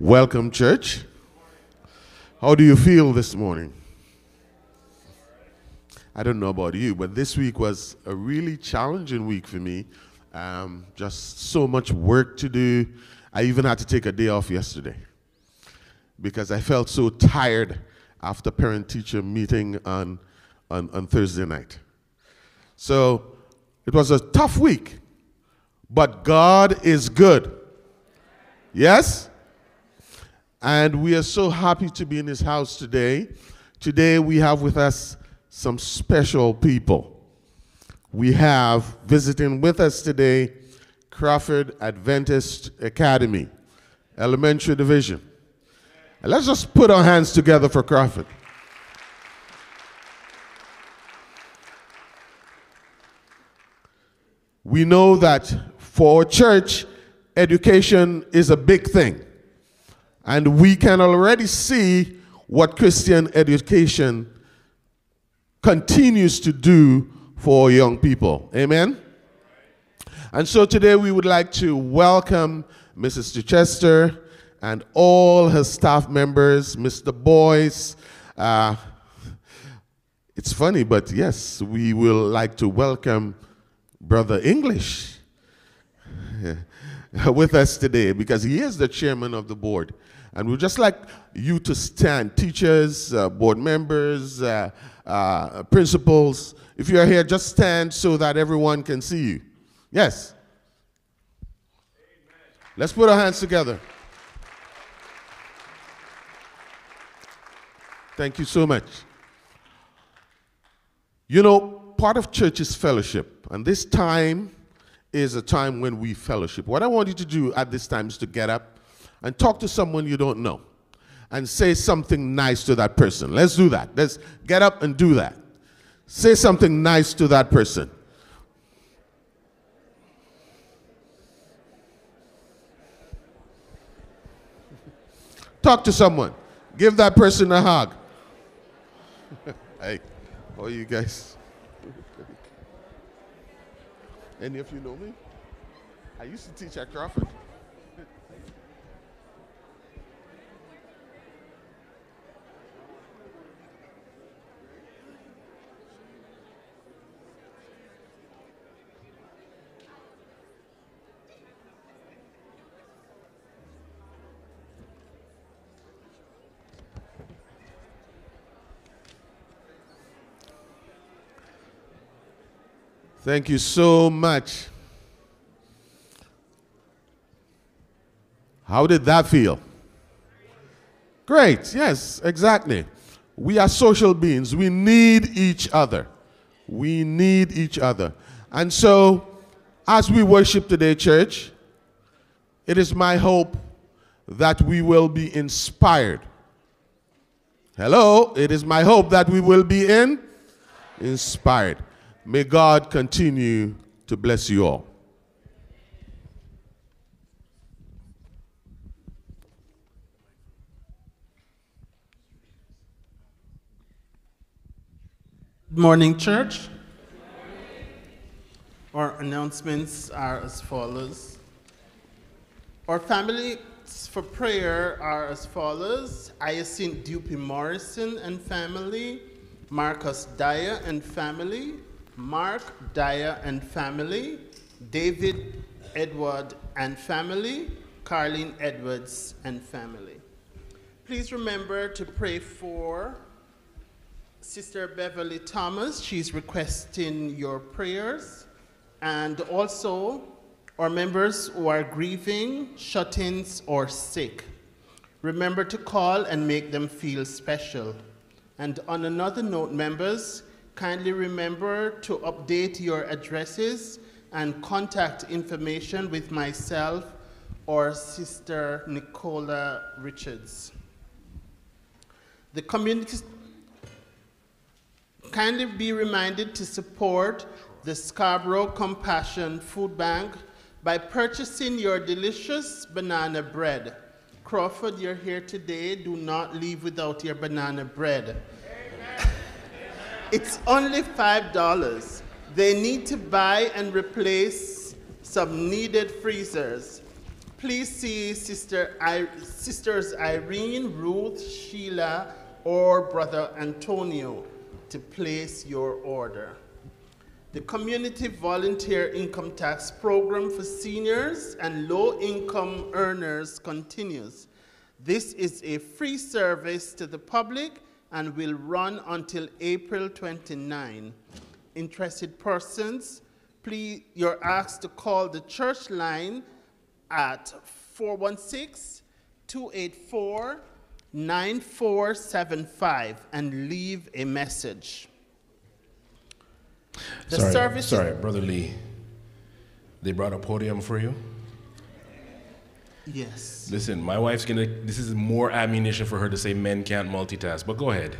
Welcome, church. How do you feel this morning? I don't know about you, but this week was a really challenging week for me. Just so much work to do. I even had to take a day off yesterday because I felt so tired after parent-teacher meeting on Thursday night. So it was a tough week, but God is good. Yes? And we are so happy to be in his house today. Today we have with us some special people. We have visiting with us today Crawford Adventist Academy, Elementary Division. And let's just put our hands together for Crawford. We know that for church, education is a big thing. And we can already see what Christian education continues to do for young people. Amen? And so today we would like to welcome Mrs. Chester and all her staff members, Mr. Boyce. It's funny, but yes, we will like to welcome Brother English with us today because he is the chairman of the board. And we'd just like you to stand, teachers, board members, principals. If you're here, just stand so that everyone can see you. Yes. Amen. Let's put our hands together. Thank you so much. You know, part of church is fellowship. And this time is a time when we fellowship. What I want you to do at this time is to get up and talk to someone you don't know and say something nice to that person. Let's do that. Let's get up and do that. Say something nice to that person. Talk to someone. Give that person a hug. Hey, how are you guys? Any of you know me? I used to teach at Crawford. Thank you so much. How did that feel? Great, yes, exactly. We are social beings. We need each other. We need each other. And so, as we worship today, church, it is my hope that we will be inspired. Hello, it is my hope that we will be inspired. inspired. May God continue to bless you all. Good morning, church. Our announcements are as follows. Our families for prayer are as follows: Hyacinth Dupuy Morrison and family, Marcus Dyer and family, Mark Dyer and family, David Edward and family, Carlene Edwards and family. Please remember to pray for Sister Beverly Thomas. She's requesting your prayers. And also our members who are grieving, shut-ins, or sick. Remember to call and make them feel special. And on another note, members, kindly remember to update your addresses and contact information with myself or Sister Nicola Richards. The community kindly be reminded to support the Scarborough Compassion Food Bank by purchasing your delicious banana bread. Crawford, you're here today. Do not leave without your banana bread. Amen. It's only $5. They need to buy and replace some needed freezers. Please see Sisters Irene, Ruth, Sheila, or Brother Antonio to place your order. The Community Volunteer Income Tax Program for seniors and low-income earners continues. This is a free service to the public and will run until April 29. Interested persons, please, you're asked to call the church line at 416-284-9475 and leave a message. Sorry, Brother Lee, they brought a podium for you? Yes. Listen, my wife's gonna, this is more ammunition for her to say men can't multitask, but go ahead.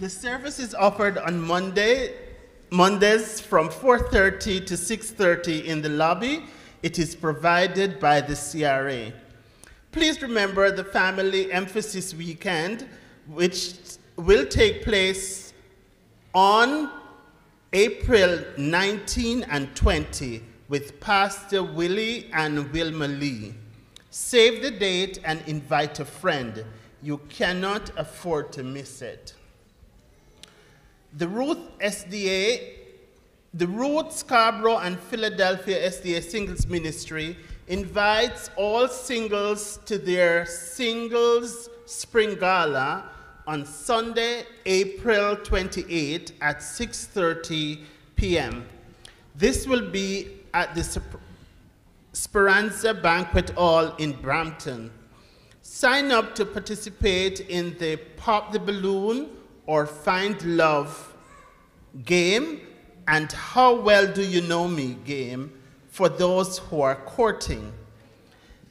The service is offered on Mondays from 4:30 to 6:30 in the lobby. It is provided by the CRA. Please remember the Family Emphasis Weekend, which will take place on April 19 and 20 with Pastor Willie and Wilma Lee. Save the date and invite a friend. You cannot afford to miss it. The Ruth Scarborough and Philadelphia SDA Singles Ministry invites all singles to their Singles Spring Gala on Sunday, April 28 at 6:30 p.m. This will be at the Speranza Banquet Hall in Brampton. Sign up to participate in the Pop the Balloon or Find Love game and How Well Do You Know Me game for those who are courting.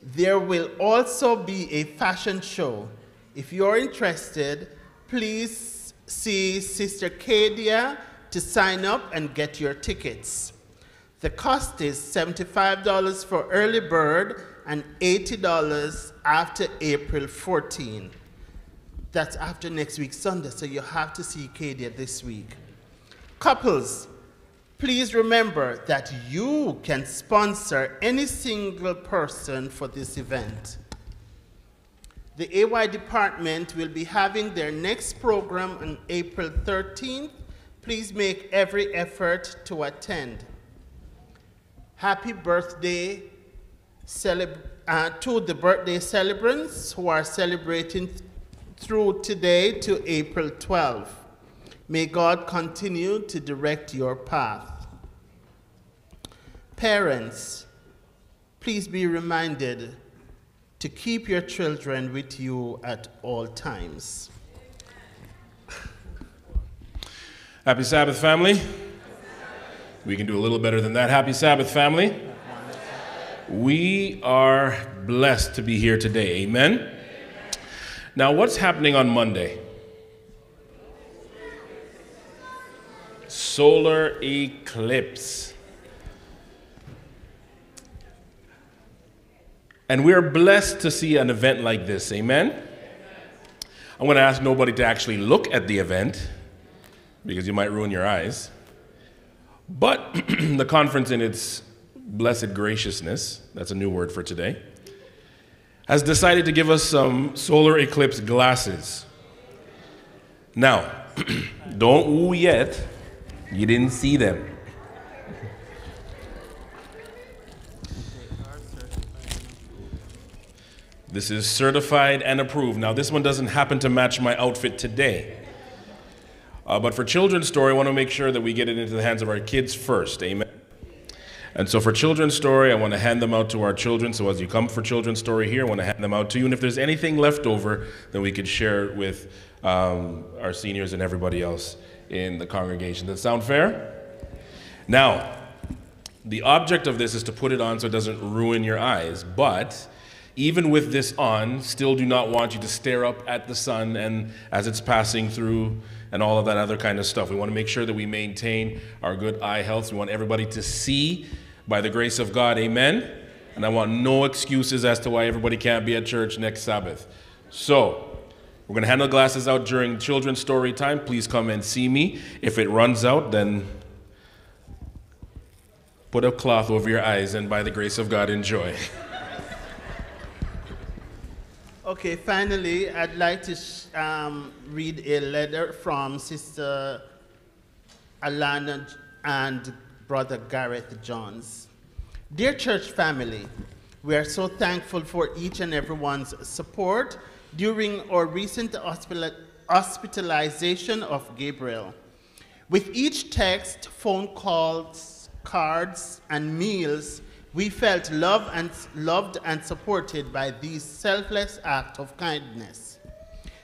There will also be a fashion show. If you're interested, please see Sister Kadia to sign up and get your tickets. The cost is $75 for early bird and $80 after April 14. That's after next week, Sunday, so you have to see Kadia this week. Couples, please remember that you can sponsor any single person for this event. The AY department will be having their next program on April 13th. Please make every effort to attend. Happy birthday to the birthday celebrants who are celebrating through today to April 12th. May God continue to direct your path. Parents, please be reminded to keep your children with you at all times. Happy Sabbath, family. We can do a little better than that. Happy Sabbath, family. We are blessed to be here today. Amen? Amen. Now, what's happening on Monday? Solar eclipse. And we are blessed to see an event like this. Amen? Amen. I'm going to ask nobody to actually look at the event because you might ruin your eyes. But the conference in its blessed graciousness, that's a new word for today, has decided to give us some solar eclipse glasses. Now, don't ooh yet, you didn't see them. This is certified and approved. Now, this one doesn't happen to match my outfit today. But for Children's Story, I want to make sure that we get it into the hands of our kids first, amen? And so for Children's Story, I want to hand them out to our children. So as you come for Children's Story here, I want to hand them out to you. And if there's anything left over, then we could share it with our seniors and everybody else in the congregation. Does that sound fair? Now, the object of this is to put it on so it doesn't ruin your eyes, but even with this on, still do not want you to stare up at the sun and as it's passing through and all of that other kind of stuff. We want to make sure that we maintain our good eye health. We want everybody to see by the grace of God, amen? And I want no excuses as to why everybody can't be at church next Sabbath. So we're going to hand the glasses out during Children's Story time. Please come and see me. If it runs out, then put a cloth over your eyes and by the grace of God, enjoy. Okay, finally, I'd like to read a letter from Sister Alana and Brother Gareth Jones. Dear church family, we are so thankful for each and everyone's support during our recent hospitalization of Gabriel. With each text, phone calls, cards, and meals, we felt loved and supported by these selfless acts of kindness.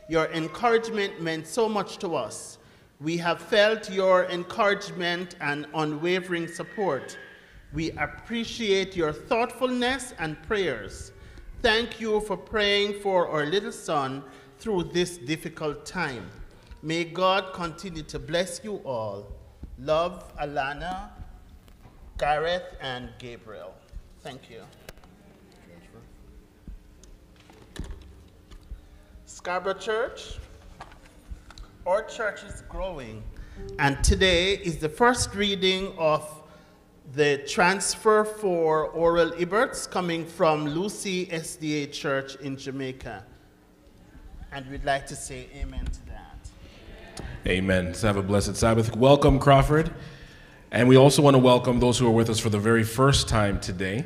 Your encouragement meant so much to us. We have felt your encouragement and unwavering support. We appreciate your thoughtfulness and prayers. Thank you for praying for our little son through this difficult time. May God continue to bless you all. Love, Alana, Gareth, and Gabriel. Thank you. Scarborough Church, our church is growing, and today is the first reading of the transfer for Oral Eberts coming from Lucy SDA Church in Jamaica. And we'd like to say amen to that. Amen. So have a blessed Sabbath. Welcome, Crawford. And we also want to welcome those who are with us for the very first time today.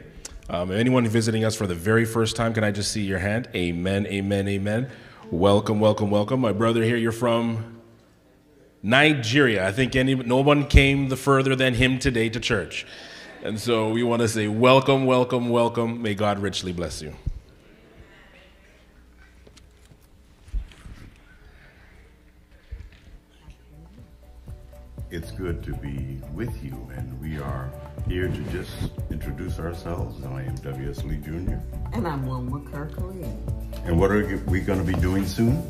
Anyone visiting us for the very first time, can I just see your hand? Amen, amen, amen. Welcome, welcome, welcome. My brother here, you're from Nigeria. I think no one came further than him today to church. And so we want to say welcome, welcome, welcome. May God richly bless you. It's good to be with you, and we are here to just introduce ourselves. I am W.S. Lee Jr. And I'm Wilma Kirkley. And what are we going to be doing soon?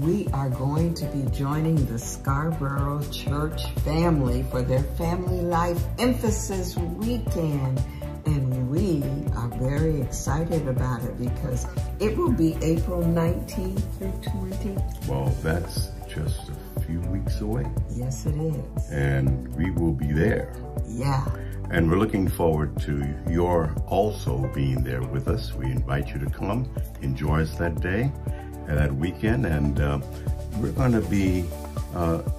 We are going to be joining the Scarborough Church family for their Family Life Emphasis Weekend. And we are very excited about it because it will be April 19th through 20th. Well, that's just a few weeks away. Yes, it is. And we will be there. Yeah. And we're looking forward to your also being there with us. We invite you to come, enjoy us that day and that weekend. And we're going to be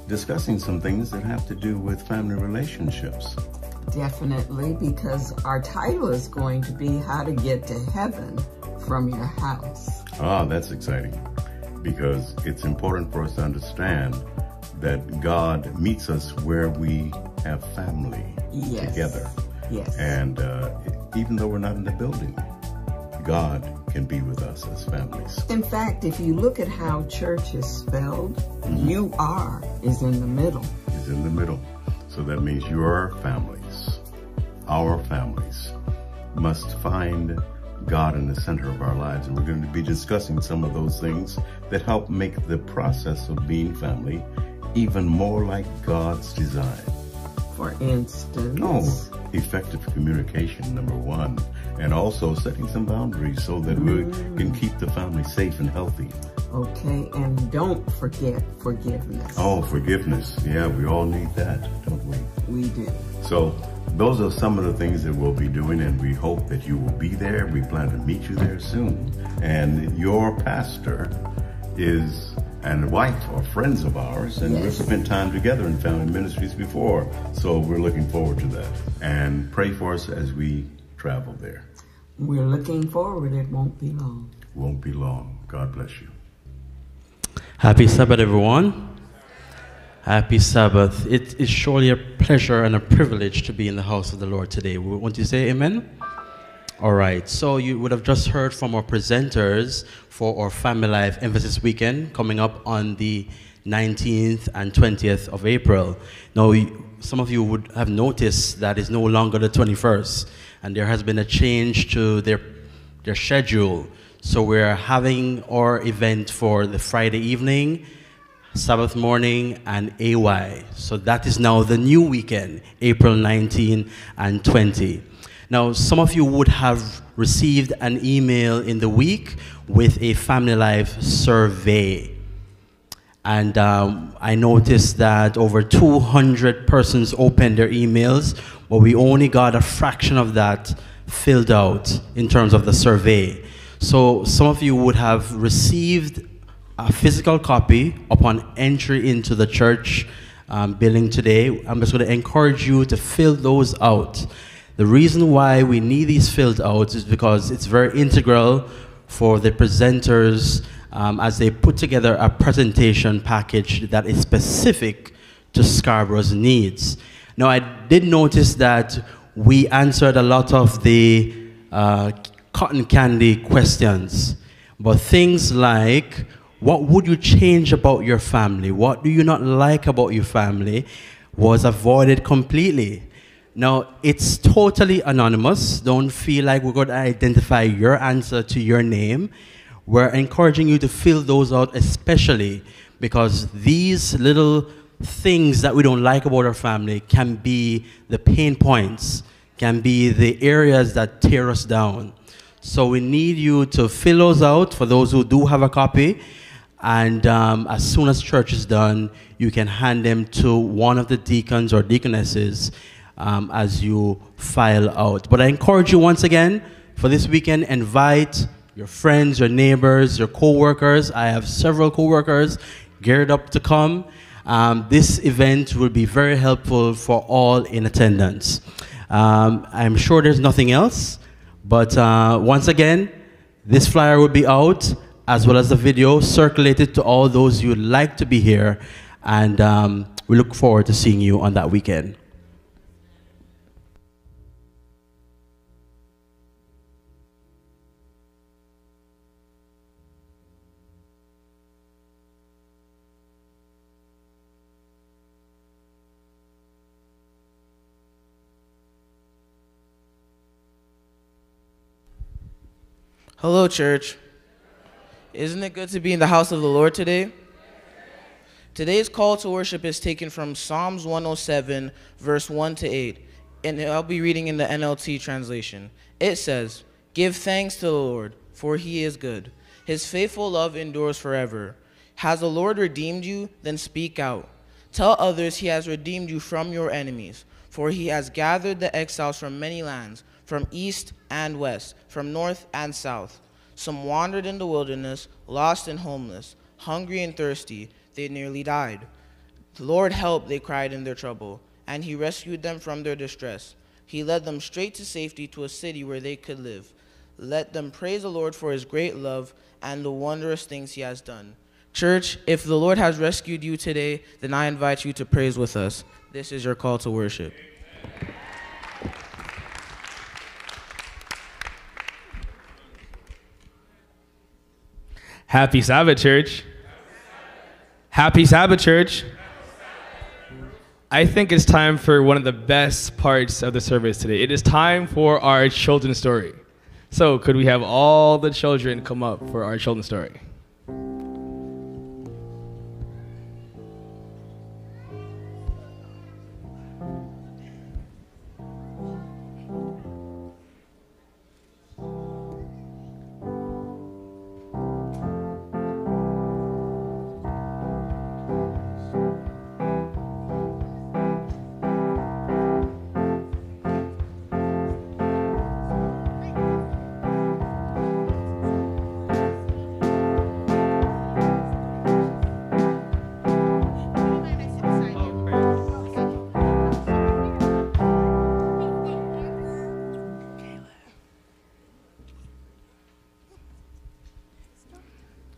discussing some things that have to do with family relationships. Definitely, because our title is going to be How to Get to Heaven from Your House. Ah, that's exciting. Because it's important for us to understand that God meets us where we have family together. Yes. And even though we're not in the building, God can be with us as families. In fact, if you look at how church is spelled, UR is in the middle. Is in the middle. So that means your families, our families. must find God in the center of our lives. And we're going to be discussing some of those things that help make the process of being family even more like God's design. For instance? Oh, effective communication, number one, and also setting some boundaries so that we can keep the family safe and healthy. Okay, and don't forget forgiveness. Oh, forgiveness. Yeah, we all need that, don't we? We do. So those are some of the things that we'll be doing, and we hope that you will be there. We plan to meet you there soon. And your pastor is and wife are friends of ours, and we've spent time together in family ministries before. So we're looking forward to that. And pray for us as we travel there. We're looking forward. It won't be long. Won't be long. God bless you. Happy Sabbath, everyone. Happy Sabbath. It is surely a pleasure and a privilege to be in the house of the Lord today. Won't you say amen? All right, so you would have just heard from our presenters for our Family Life Emphasis Weekend coming up on the 19th and 20th of April. Now, some of you would have noticed that it's no longer the 21st, and there has been a change to their schedule. So we're having our event for the Friday evening, Sabbath morning, and AY. So that is now the new weekend, April 19 and 20. Now, some of you would have received an email in the week with a family life survey. And I noticed that over 200 persons opened their emails, but we only got a fraction of that filled out in terms of the survey. So some of you would have received a physical copy upon entry into the church building today. I'm just going to encourage you to fill those out. The reason why we need these filled out is because it's very integral for the presenters as they put together a presentation package that is specific to Scarborough's needs. Now, I did notice that we answered a lot of the cotton candy questions, but things like, what would you change about your family? What do you not like about your family? Was avoided completely. Now, it's totally anonymous. Don't feel like we're going to identify your answer to your name. We're encouraging you to fill those out, especially because these little things that we don't like about our family can be the pain points, can be the areas that tear us down. So we need you to fill those out for those who do have a copy. And as soon as church is done, you can hand them to one of the deacons or deaconesses as you file out. But I encourage you once again, for this weekend, invite your friends, your neighbors, your co-workers. I have several co-workers geared up to come. This event will be very helpful for all in attendance. I'm sure there's nothing else. But once again, this flyer will be out, as well as the video, circulated to all those who would like to be here. And we look forward to seeing you on that weekend. Hello, church. Isn't it good to be in the house of the Lord today? Today's call to worship is taken from Psalms 107, verse 1 to 8, and I'll be reading in the NLT translation. It says, "Give thanks to the Lord, for he is good. His faithful love endures forever. Has the Lord redeemed you? Then speak out. Tell others he has redeemed you from your enemies, for he has gathered the exiles from many lands, from east and west, from north and south. Some wandered in the wilderness, lost and homeless, hungry and thirsty. They nearly died. The Lord help, they cried in their trouble, and he rescued them from their distress. He led them straight to safety, to a city where they could live. Let them praise the Lord for his great love and the wondrous things he has done." Church, if the Lord has rescued you today, then I invite you to praise with us. This is your call to worship. Happy Sabbath, church. Happy Sabbath, church. I think it's time for one of the best parts of the service today. It is time for our children's story. So could we have all the children come up for our children's story?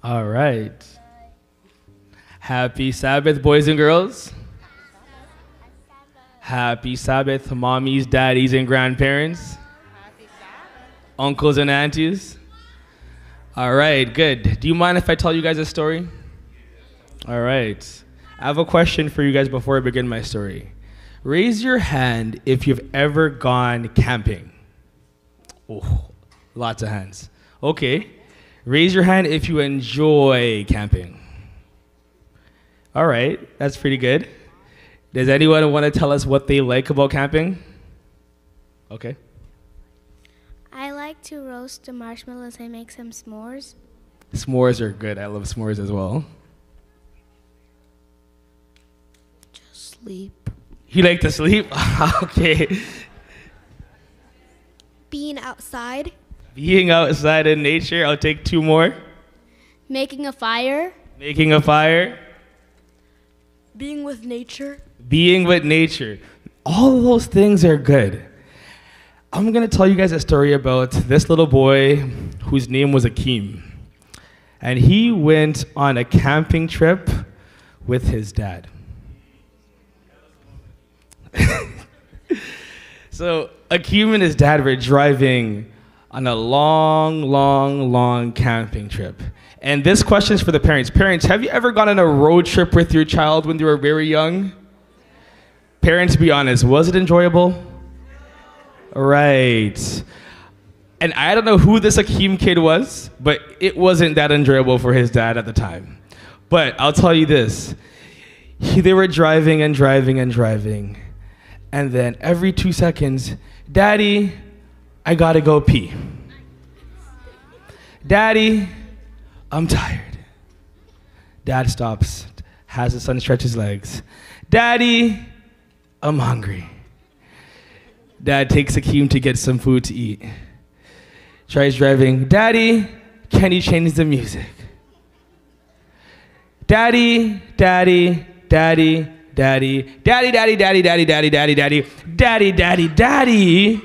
All right. Happy Sabbath, boys and girls. Happy Sabbath, mommies, daddies, and grandparents. Happy Sabbath. Uncles and aunties. All right, good. Do you mind if I tell you guys a story? All right. I have a question for you guys before I begin my story. Raise your hand if you've ever gone camping. Oh, lots of hands. Okay. Raise your hand if you enjoy camping. All right, that's pretty good. Does anyone want to tell us what they like about camping? Okay. I like to roast the marshmallows and make some s'mores. S'mores are good. I love s'mores as well. Just sleep. You like to sleep? Okay. Being outside. Being outside in nature. I'll take two more. Making a fire. Making a fire. Being with nature. Being with nature. All of those things are good. I'm going to tell you guys a story about this little boy whose name was Akeem. And he went on a camping trip with his dad. So Akeem and his dad were driving on a long camping trip. And this question is for the parents. Parents, have you ever gone on a road trip with your child when they were very young? Parents, be honest, was it enjoyable? Right. And I don't know who this Akeem kid was, but it wasn't that enjoyable for his dad at the time. But I'll tell you this, they were driving and driving and driving. And then every 2 seconds, Daddy, I gotta go pee. Daddy, I'm tired. Dad stops, has his son stretch his legs. Daddy, I'm hungry. Dad takes Akeem to get some food to eat. Tries driving. Daddy, can you change the music? Daddy, daddy, daddy, daddy, daddy, daddy, daddy, daddy, daddy, daddy, daddy, daddy, daddy, daddy.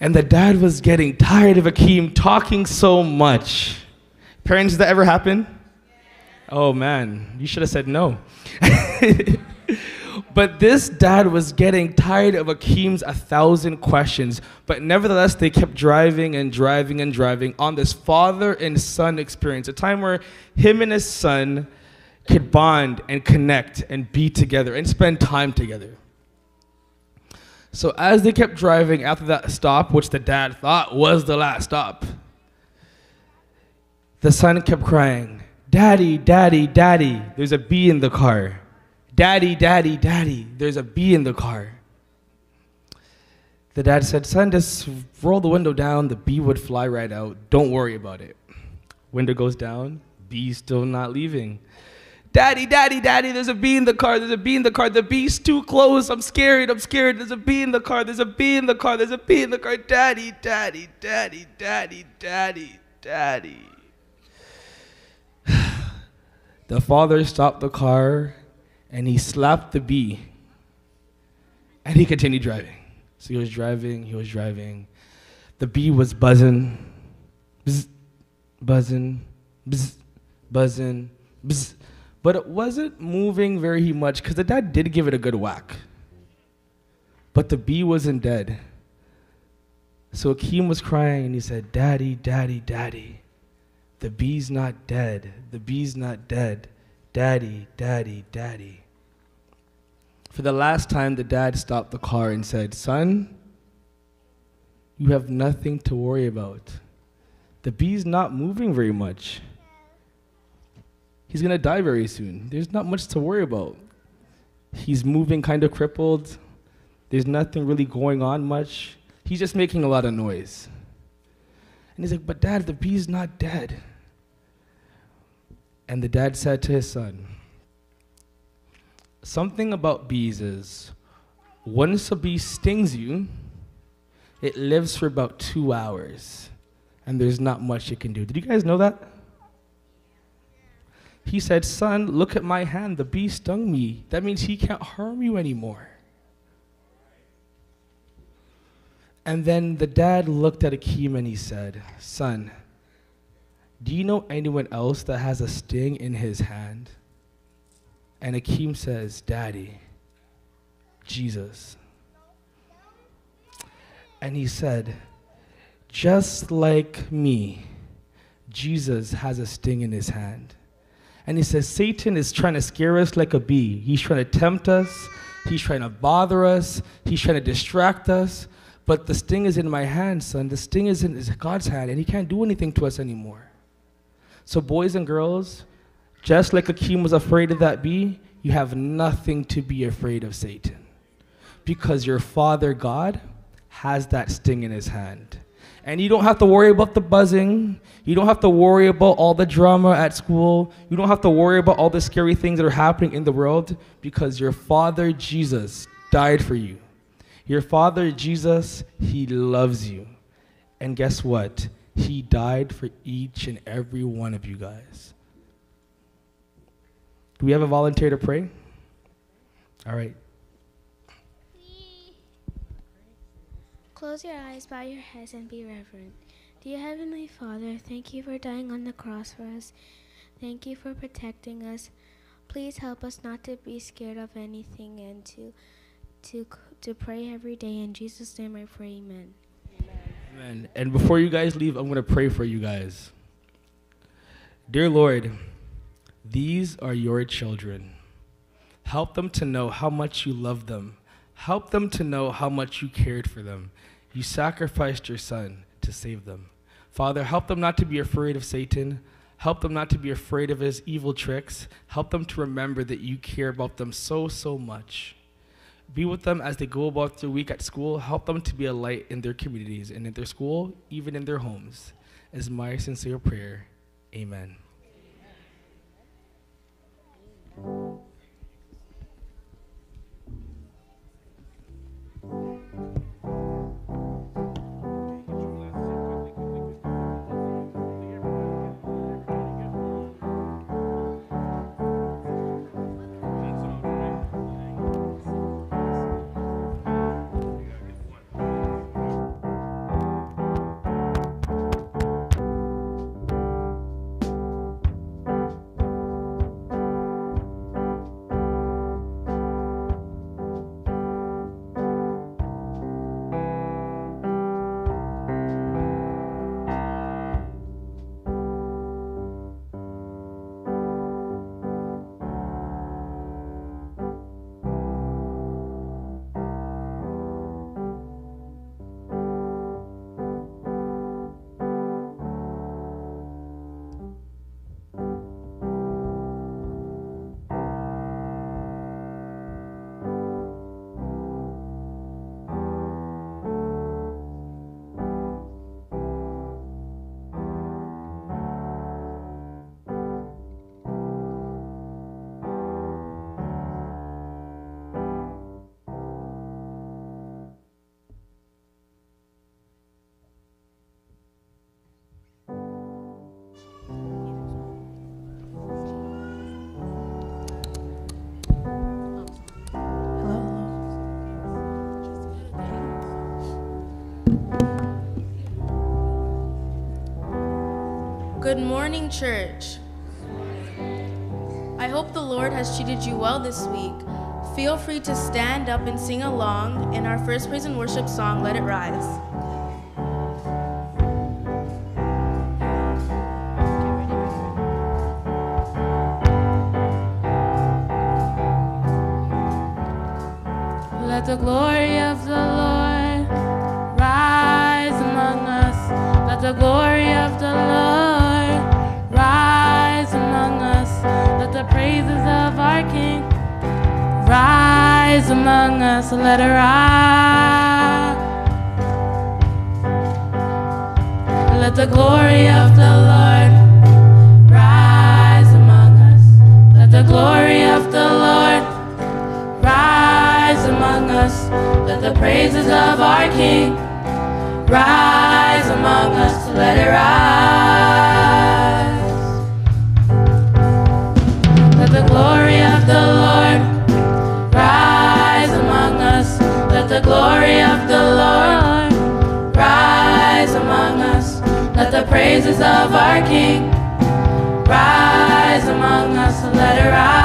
And the dad was getting tired of Akeem talking so much. Parents, does that ever happen? Yeah. Oh man, you should have said no. But this dad was getting tired of Akeem's 1,000 questions, but nevertheless, they kept driving and driving and driving on this father and son experience, a time where him and his son could bond and connect and be together and spend time together. So as they kept driving after that stop, which the dad thought was the last stop, the son kept crying, Daddy, Daddy, Daddy, there's a bee in the car. Daddy, Daddy, Daddy, there's a bee in the car. The dad said, Son, just roll the window down. The bee would fly right out. Don't worry about it. Window goes down. Bee's still not leaving. Daddy, daddy, daddy, there's a bee in the car, there's a bee in the car, the bee's too close, I'm scared, there's a bee in the car, there's a bee in the car, there's a bee in the car, daddy, daddy, daddy, daddy, daddy, daddy. The father stopped the car and he slapped the bee and he continued driving. So he was driving, The bee was buzzing, bzz, buzzing, bzz, buzzing, bzz. But it wasn't moving very much because the dad did give it a good whack. But the bee wasn't dead. So Akeem was crying and he said, Daddy, daddy, daddy, the bee's not dead. The bee's not dead. Daddy, daddy, daddy. For the last time, the dad stopped the car and said, "Son, you have nothing to worry about. The bee's not moving very much. He's gonna die very soon. There's not much to worry about. He's moving kind of crippled. There's nothing really going on much. He's just making a lot of noise." And he's like, "But Dad, the bee's not dead." And the dad said to his son, "Something about bees is, once a bee stings you, it lives for about 2 hours, and there's not much it can do." Did you guys know that? He said, "Son, look at my hand. The bee stung me. That means he can't harm you anymore." And then the dad looked at Akeem and he said, "Son, do you know anyone else that has a sting in his hand?" And Akeem says, "Daddy, Jesus." And he said, "Just like me, Jesus has a sting in his hand." And he says, Satan is trying to scare us like a bee. He's trying to tempt us. He's trying to bother us. He's trying to distract us. But the sting is in my hand, son. The sting is in God's hand, and he can't do anything to us anymore. So boys and girls, just like Akeem was afraid of that bee, you have nothing to be afraid of Satan, because your Father God has that sting in his hand. And you don't have to worry about the buzzing. You don't have to worry about all the drama at school. You don't have to worry about all the scary things that are happening in the world, because your Father Jesus died for you. Your Father Jesus, he loves you. And guess what? He died for each and every one of you guys. Do we have a volunteer to pray? All right. Close your eyes, bow your heads, and be reverent. Dear Heavenly Father, thank you for dying on the cross for us. Thank you for protecting us. Please help us not to be scared of anything and to pray every day. In Jesus' name I pray, amen. Amen. Amen. And before you guys leave, I'm going to pray for you guys. Dear Lord, these are your children. Help them to know how much you love them. Help them to know how much you cared for them. You sacrificed your son to save them. Father, help them not to be afraid of Satan. Help them not to be afraid of his evil tricks. Help them to remember that you care about them so, so much. Be with them as they go about their week at school. Help them to be a light in their communities and in their school, even in their homes. Is my sincere prayer. Amen. Amen. Good morning, church. I hope the Lord has treated you well this week. Feel free to stand up and sing along in our first praise and worship song, Let It Rise. Let the glory of the Lord rise among us. Let the glory of the Lord rise among us. Let the praises of our King rise among us. Let it rise. Let the glory of the Lord rise among us. Let the glory of the Lord rise among us. Let the praises of our King rise among us. Let it rise. Let the glory of the Lord rise among us. Let the glory of the Lord rise among us. Let the praises of our King rise among us. Let it rise.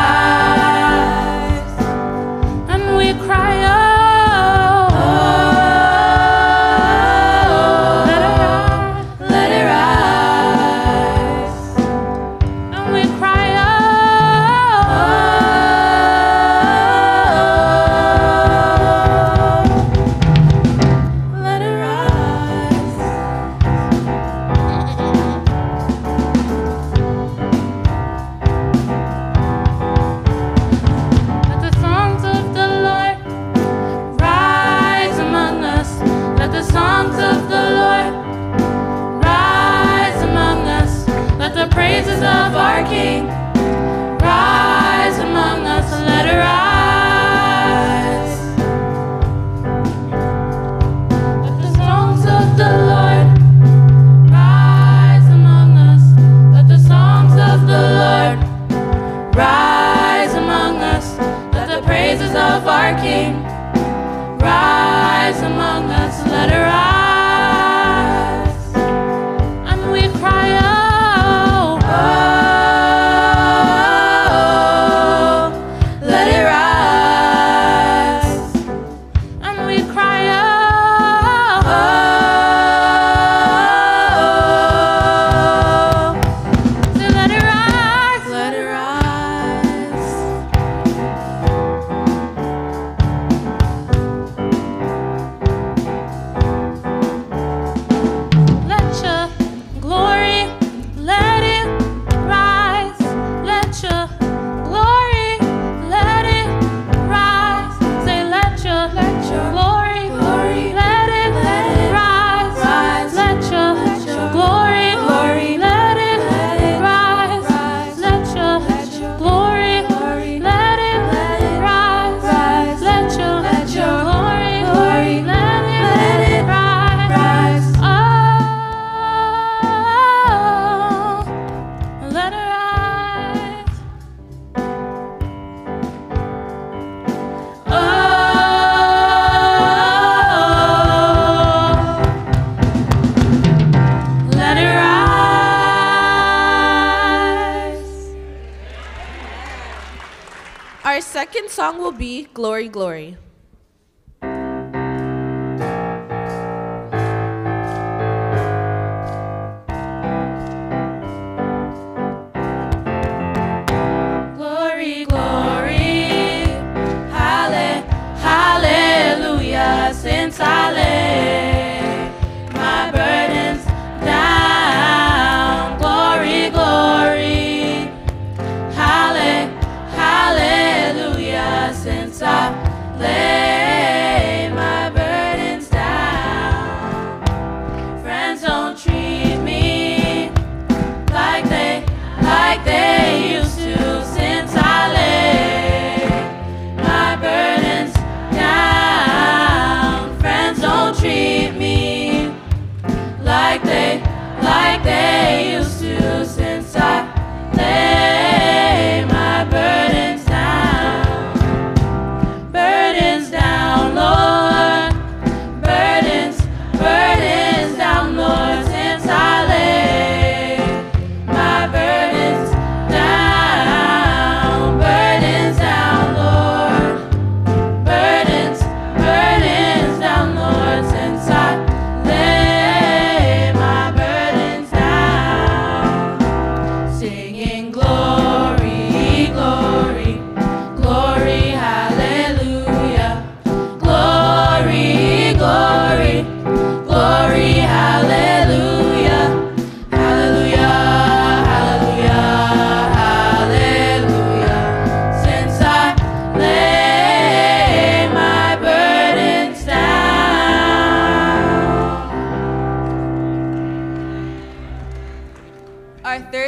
Song will be Glory, Glory. Let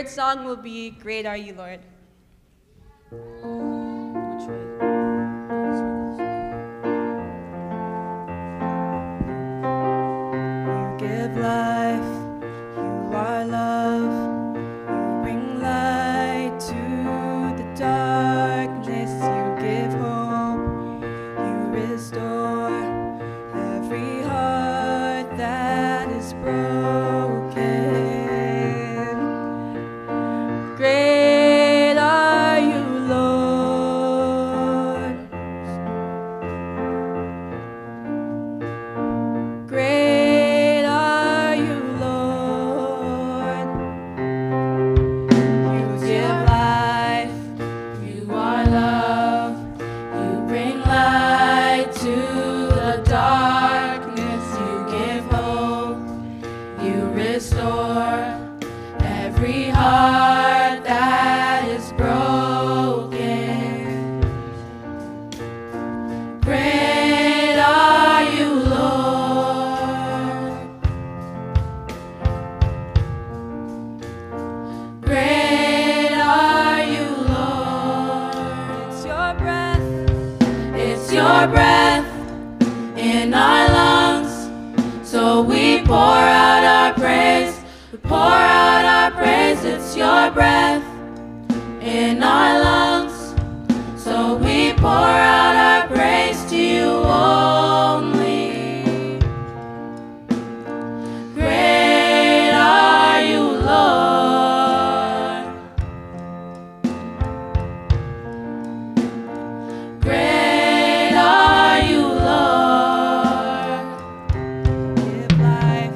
song will be Great Are You, Lord. You give life, you are love, you bring light to the darkness, you give hope, you restore every heart that is broken. Your breath in our lungs, so we pour out our praise to you only. Great are you, Lord. Great are you, Lord. Give life,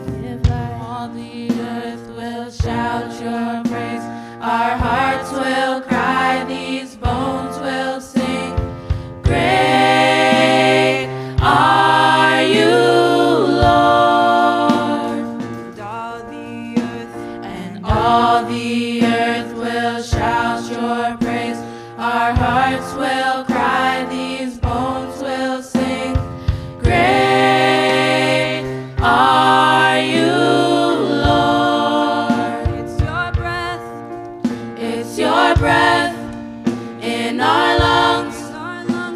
all the earth will shout your praise. Our hearts will cry, these bones will sing. Great are you, Lord. And all the earth, will shout your praise. Our hearts will cry, these bones will sing. Great are you. Breath in our lungs,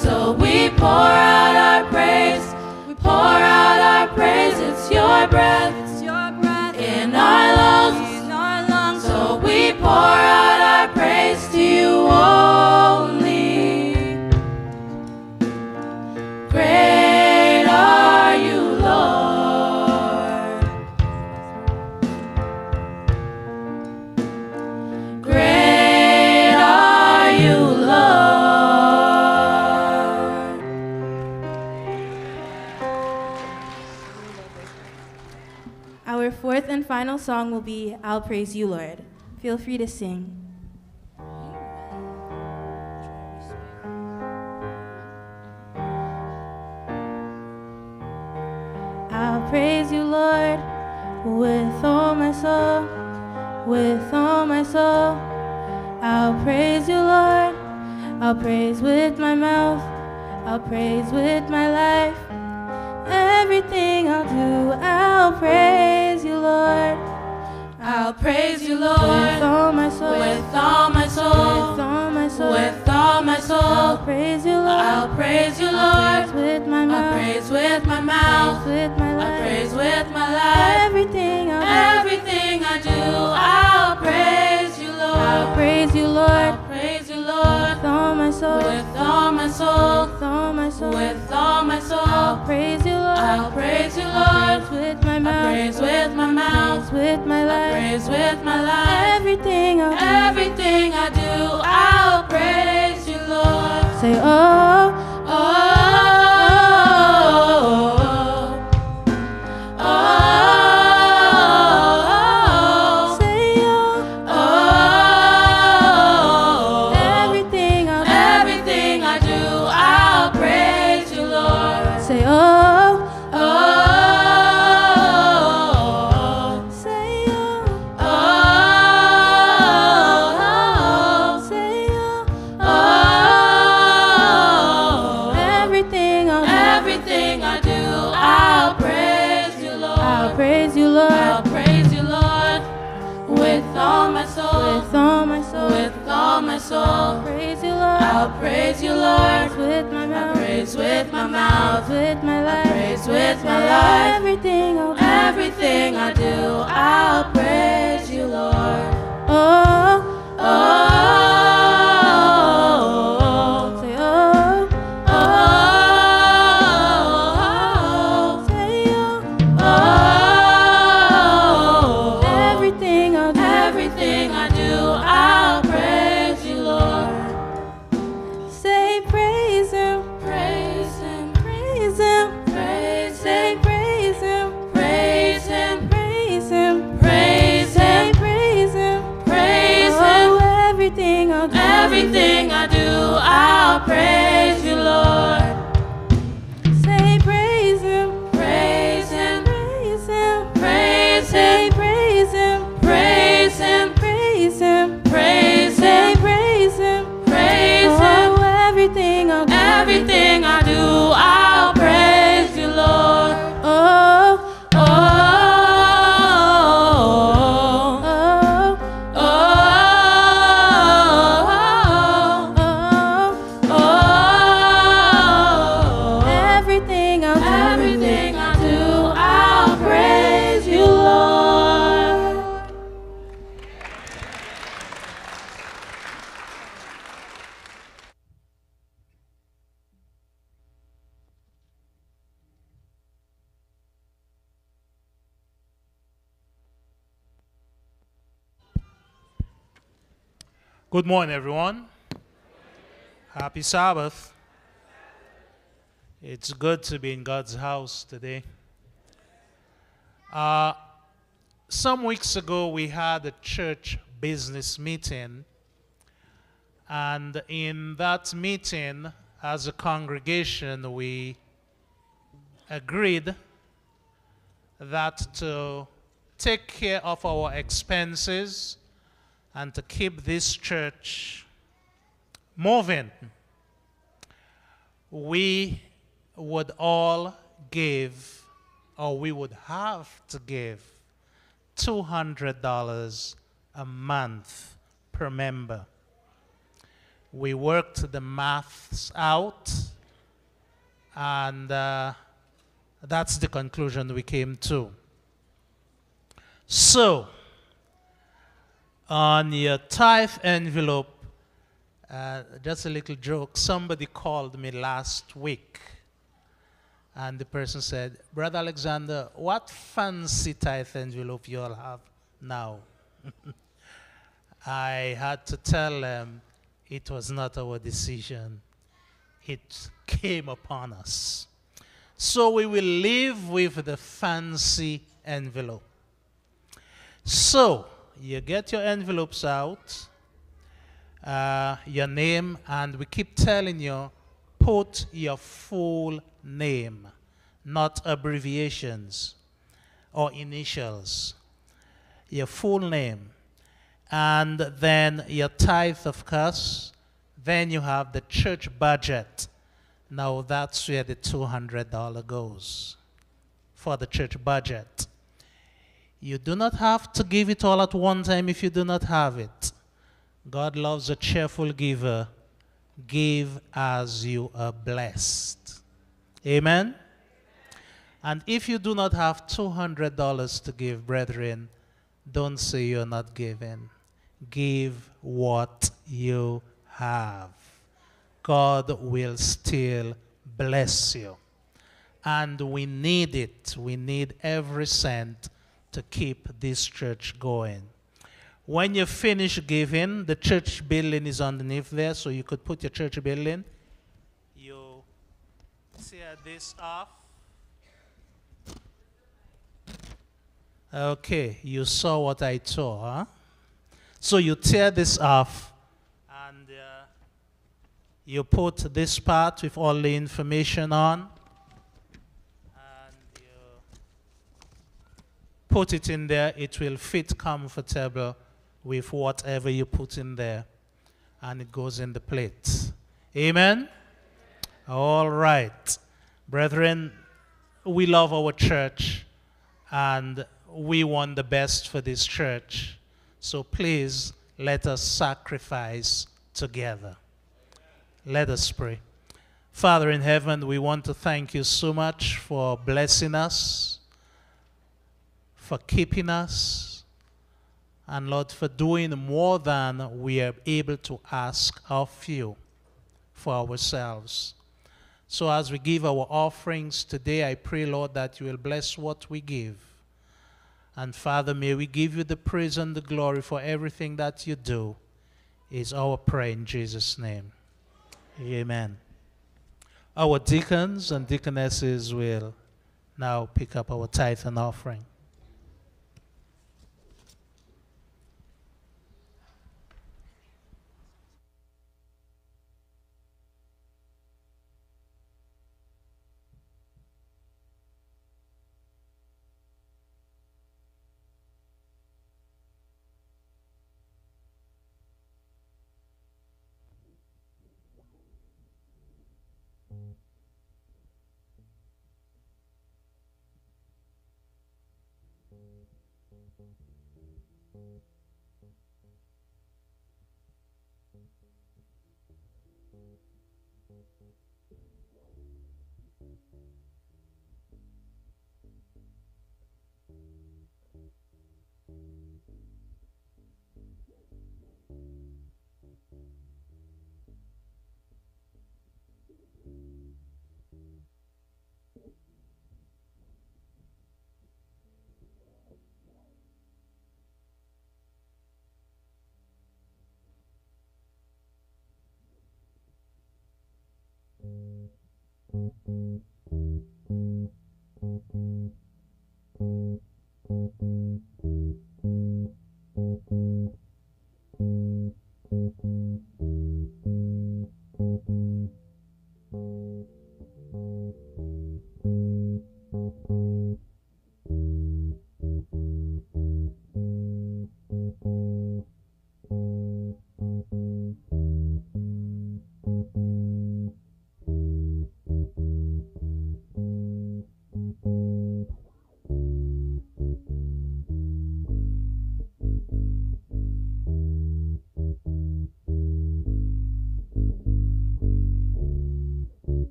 so we pour out our praise. We pour out our praise. It's your breath in our lungs, so we pour out our praise to you only. Great are you, Lord. Our fourth and final song will be I'll Praise You, Lord. Feel free to sing. I'll praise you, Lord, with all my soul, with all my soul. I'll praise you, Lord. I'll praise with my mouth. I'll praise with my life. Everything I'll do, I'll praise you, Lord. I'll praise you, Lord, with all my soul, with all my soul, with all my soul, with all my soul. I'll praise you, Lord. I'll praise you, Lord. I'll praise with my mouth. I'll praise with my mouth. I'll praise with my life. Everything I'll do, everything I do, I'll praise you, Lord. I'll praise you, Lord. I'll praise you, Lord, with all my soul, with all my soul, with all my soul, with all my soul. I'll praise you, Lord. I'll praise you, Lord, with my mouth. I'll praise with my mouth. With my life. I'll praise with my life. Everything I do, everything I do, I'll praise you, Lord. Say, oh, oh, oh, oh, oh. I'll praise you, Lord, with all my soul, soul, with all my soul. Praise you, Lord. I'll praise you, Lord. With my mouth, I'll praise with my mouth. With my life, I'll praise with my life. Everything I'll do, everything I do, I'll praise you, Lord. Oh, oh. Good morning, everyone. Happy Sabbath. It's good to be in God's house today. Some weeks ago, we had a church business meeting. And in that meeting, as a congregation, we agreed that to take care of our expenses and to keep this church moving, we would all give, or we would have to give, $200 a month per member. We worked the maths out, and that's the conclusion we came to. So, on your tithe envelope, just a little joke, somebody called me last week, and the person said, "Brother Alexander, what fancy tithe envelope you all have now?" I had to tell them it was not our decision. It came upon us. So we will live with the fancy envelope. So, you get your envelopes out, your name, and we keep telling you, put your full name, not abbreviations or initials. Your full name. And then your tithe, of course. Then you have the church budget. Now that's where the $200 goes, for the church budget. You do not have to give it all at one time if you do not have it. God loves a cheerful giver. Give as you are blessed. Amen? Amen. And if you do not have $200 to give, brethren, don't say you're not giving. Give what you have. God will still bless you. And we need it. We need every cent to keep this church going. When you finish giving, the church building is underneath there, so you could put your church building. You tear this off. Okay, you saw what I tore, huh? So you tear this off, and you put this part with all the information on. Put it in there, it will fit comfortable with whatever you put in there, and it goes in the plate. Amen? All right. Brethren, we love our church, and we want the best for this church. So please, let us sacrifice together. Let us pray. Father in heaven, we want to thank you so much for blessing us, for keeping us, and Lord, for doing more than we are able to ask of you for ourselves. So as we give our offerings today, I pray, Lord, that you will bless what we give. And Father, may we give you the praise and the glory for everything that you do, is our prayer in Jesus' name. Amen. Our deacons and deaconesses will now pick up our tithe and offering.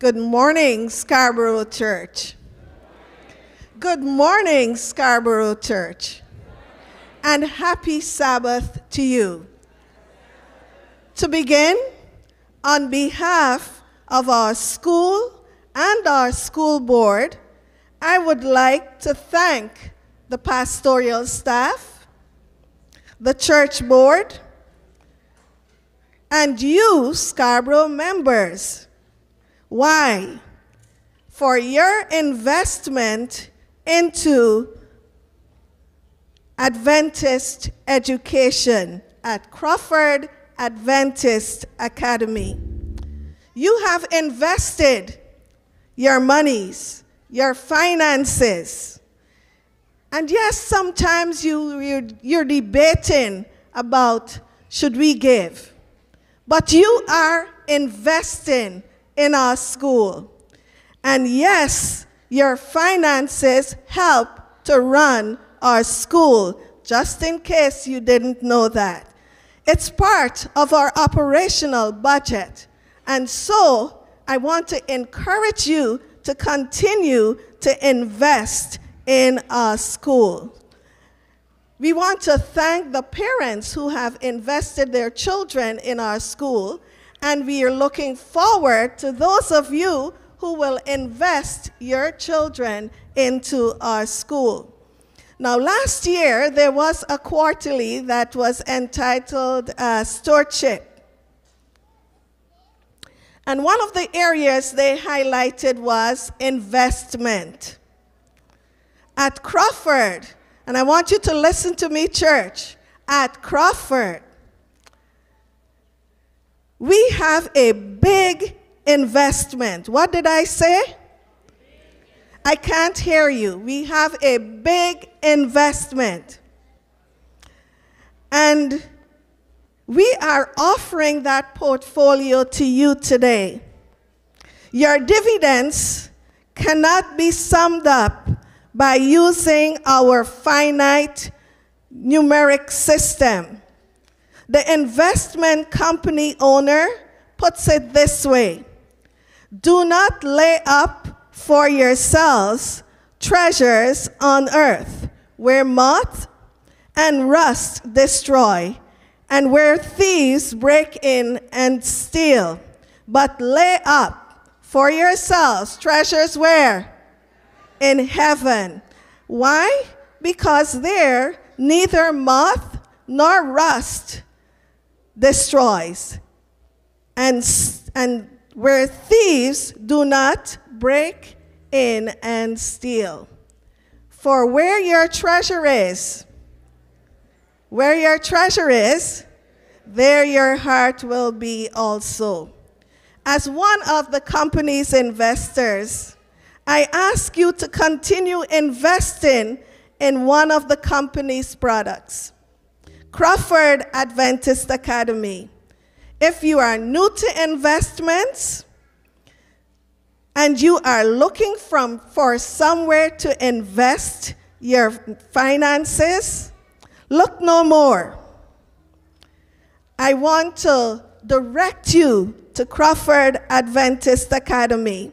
Good morning, Scarborough Church. Good morning, Scarborough Church. And happy Sabbath to you. To begin, on behalf of our school and our school board, I would like to thank the pastoral staff, the church board, and you, Scarborough members. Why? For your investment into Adventist education at Crawford Adventist Academy. You have invested your monies, your finances, and yes, sometimes you're debating about should we give, but you are investing in our school, and yes, your finances help to run our school, just in case you didn't know that. It's part of our operational budget, and so I want to encourage you to continue to invest in our school. We want to thank the parents who have invested their children in our school, and we are looking forward to those of you who will invest your children into our school. Now, last year, there was a quarterly that was entitled Stewardship. And one of the areas they highlighted was investment. At Crawford, and I want you to listen to me, church, at Crawford, we have a big investment. What did I say? I can't hear you. We have a big investment. And we are offering that portfolio to you today. Your dividends cannot be summed up by using our finite numeric system. The investment company owner puts it this way: do not lay up for yourselves treasures on earth, where moth and rust destroy, and where thieves break in and steal. But lay up for yourselves treasures where? In heaven. Why? Because there neither moth nor rust destroys, and where thieves do not break in and steal. For where your treasure is, there your heart will be also. As one of the company's investors, I ask you to continue investing in one of the company's products, Crawford Adventist Academy. If you are new to investments, and you are looking for somewhere to invest your finances, look no more. I want to direct you to Crawford Adventist Academy.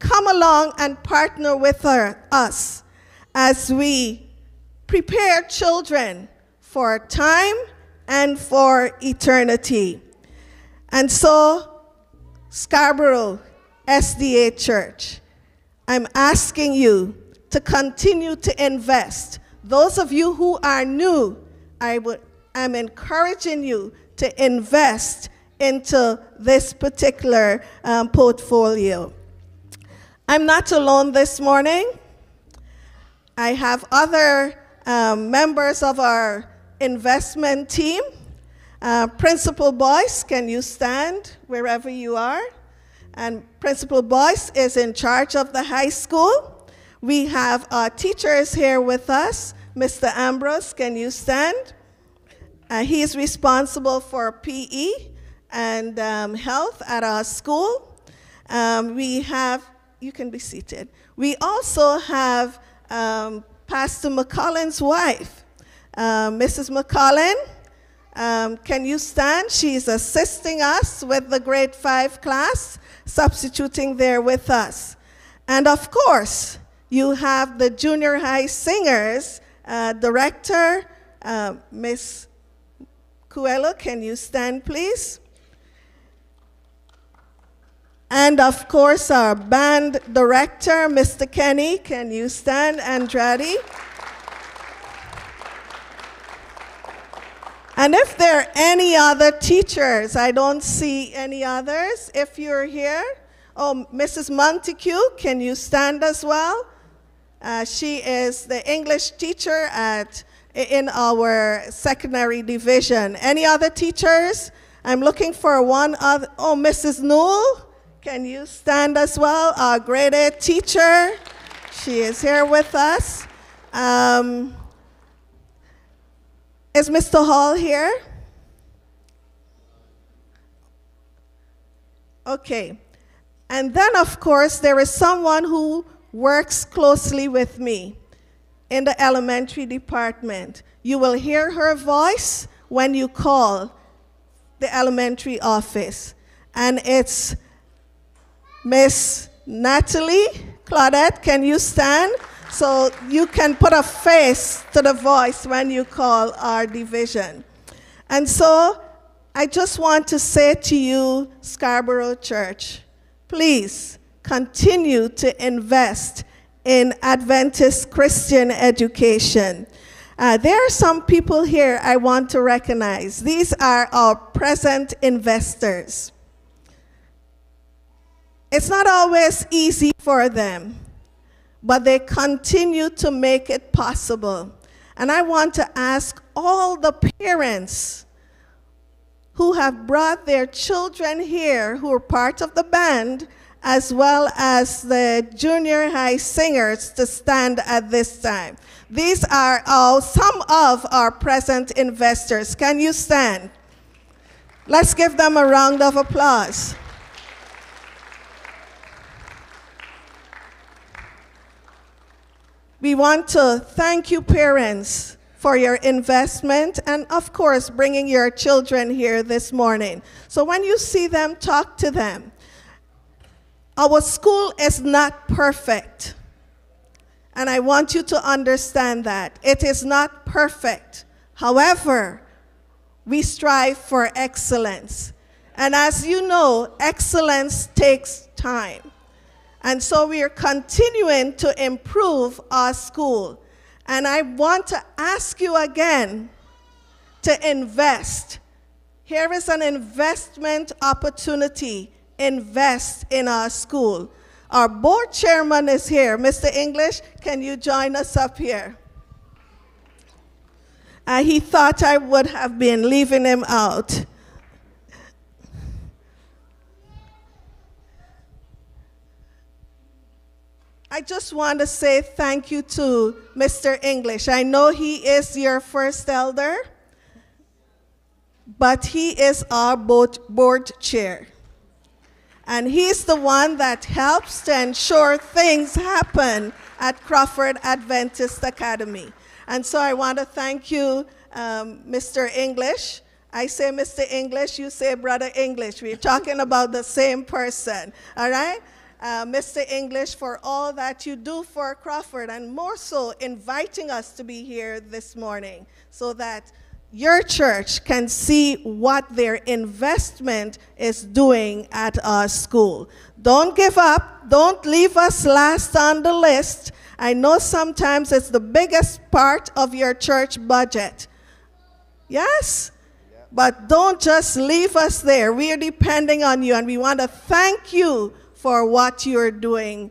Come along and partner with us as we prepare children for time and for eternity. And so, Scarborough SDA Church, I'm asking you to continue to invest. Those of you who are new, I'm encouraging you to invest into this particular portfolio. I'm not alone this morning. I have other members of our investment team. Principal Boyce, can you stand wherever you are? And Principal Boyce is in charge of the high school. We have our teachers here with us. Mr. Ambrose, can you stand? He is responsible for PE and health at our school. You can be seated. We also have Pastor McCollin's wife, Mrs. McCollin. Can you stand? She's assisting us with the grade 5 class. substituting there with us. And of course, you have the junior high singers, director, Miss Coelho, can you stand please? And of course, our band director, Mr. Kenny, can you stand, Andradi? And if there are any other teachers, I don't see any others. If you're here, oh, Mrs. Montague, can you stand as well? She is the English teacher in our secondary division. Any other teachers? I'm looking for one other. Oh, Mrs. Newell, can you stand as well? Our grade 8 teacher, she is here with us. Is Mr. Hall here? Okay. And then, of course, there is someone who works closely with me in the elementary department. You will hear her voice when you call the elementary office. And it's Miss Natalie Claudette, can you stand? So you can put a face to the voice when you call our division. And so I just want to say to you, Scarborough Church, please continue to invest in Adventist Christian education. There are some people here I want to recognize. These are our present investors. It's not always easy for them, but they continue to make it possible. And I want to ask all the parents who have brought their children here, who are part of the band, as well as the junior high singers, to stand at this time. These are some of our present investors. Can you stand? Let's give them a round of applause. We want to thank you, parents, for your investment and, of course, bringing your children here this morning. So when you see them, talk to them. Our school is not perfect, and I want you to understand that. It is not perfect. However, we strive for excellence. And as you know, excellence takes time. And so we are continuing to improve our school. And I want to ask you again to invest. Here is an investment opportunity. Invest in our school. Our board chairman is here. Mr. English, can you join us up here? He thought I would have been leaving him out. I just want to say thank you to Mr. English. I know he is your first elder, but he is our board chair. And he's the one that helps to ensure things happen at Crawford Adventist Academy. And so I want to thank you, Mr. English. I say Mr. English, you say Brother English. We're talking about the same person, all right? Mr. English, for all that you do for Crawford, and more so inviting us to be here this morning so that your church can see what their investment is doing at our school. Don't give up. Don't leave us last on the list. I know sometimes it's the biggest part of your church budget. Yes? Yeah. But don't just leave us there. We are depending on you, and we want to thank you for what you're doing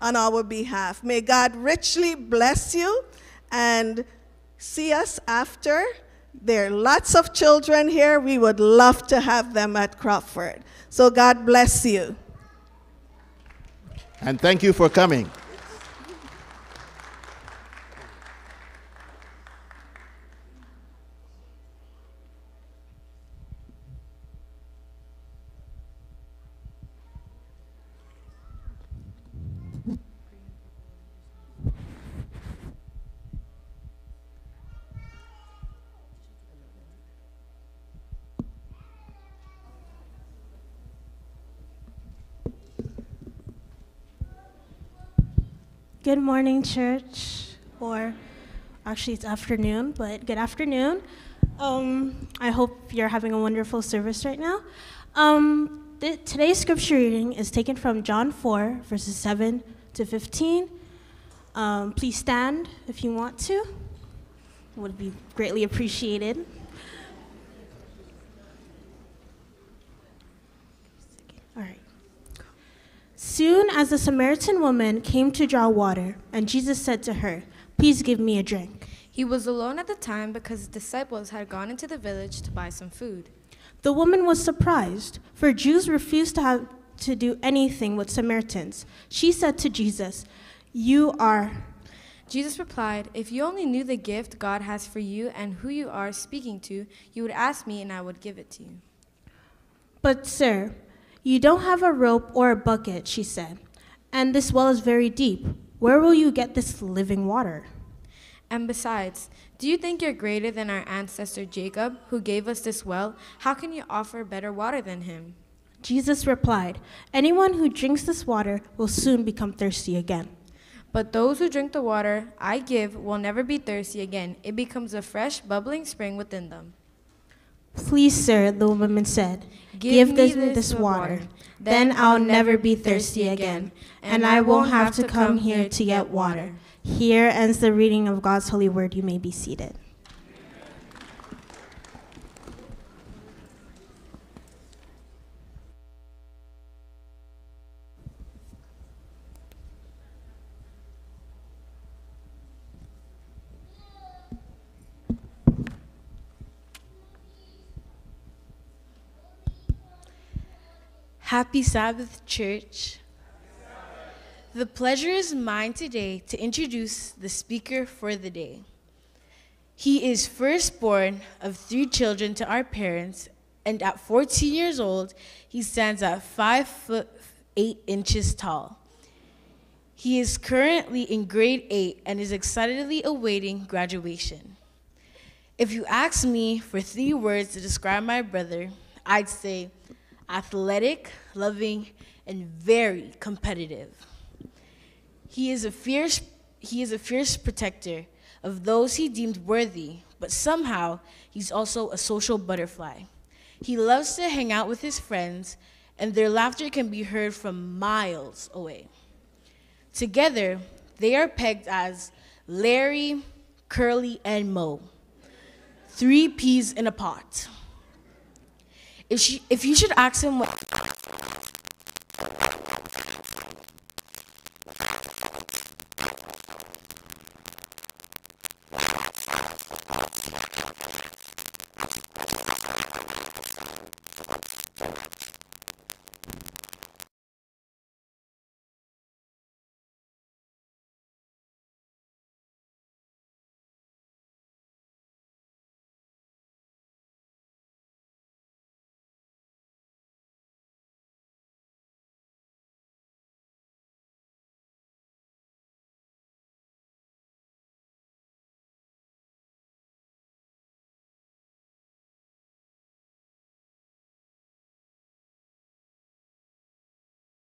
on our behalf. May God richly bless you, and see us after. There are lots of children here. We would love to have them at Crawford. So God bless you. And thank you for coming. Good morning, church, or actually it's afternoon, but good afternoon. I hope you're having a wonderful service right now. Today's scripture reading is taken from John 4, verses 7 to 15. Please stand if you want to. It would be greatly appreciated. All right. Soon as the Samaritan woman came to draw water, and Jesus said to her, "Please give me a drink." He was alone at the time because his disciples had gone into the village to buy some food. The woman was surprised, for Jews refused to do anything with Samaritans. She said to Jesus, "You are..." Jesus replied, "If you only knew the gift God has for you and who you are speaking to, you would ask me and I would give it to you." "But, sir, you don't have a rope or a bucket," she said, "and this well is very deep. Where will you get this living water? And besides, do you think you're greater than our ancestor Jacob, who gave us this well? How can you offer better water than him?" Jesus replied, "Anyone who drinks this water will soon become thirsty again. But those who drink the water I give will never be thirsty again. It becomes a fresh, bubbling spring within them." "Please, sir," the woman said, give me this water. Then I'll never be thirsty again, and I won't have to come here to get water." Here ends the reading of God's holy word. You may be seated. Happy Sabbath, Church. The pleasure is mine today to introduce the speaker for the day. He is firstborn of three children to our parents, and at 14 years old, he stands at 5'8" tall. He is currently in grade 8 and is excitedly awaiting graduation. If you asked me for three words to describe my brother, I'd say athletic, loving, and very competitive. He is a fierce protector of those he deemed worthy, but somehow he's also a social butterfly. He loves to hang out with his friends, and their laughter can be heard from miles away. Together, they are pegged as Larry, Curly, and Mo. Three peas in a pot. If you should ask him what...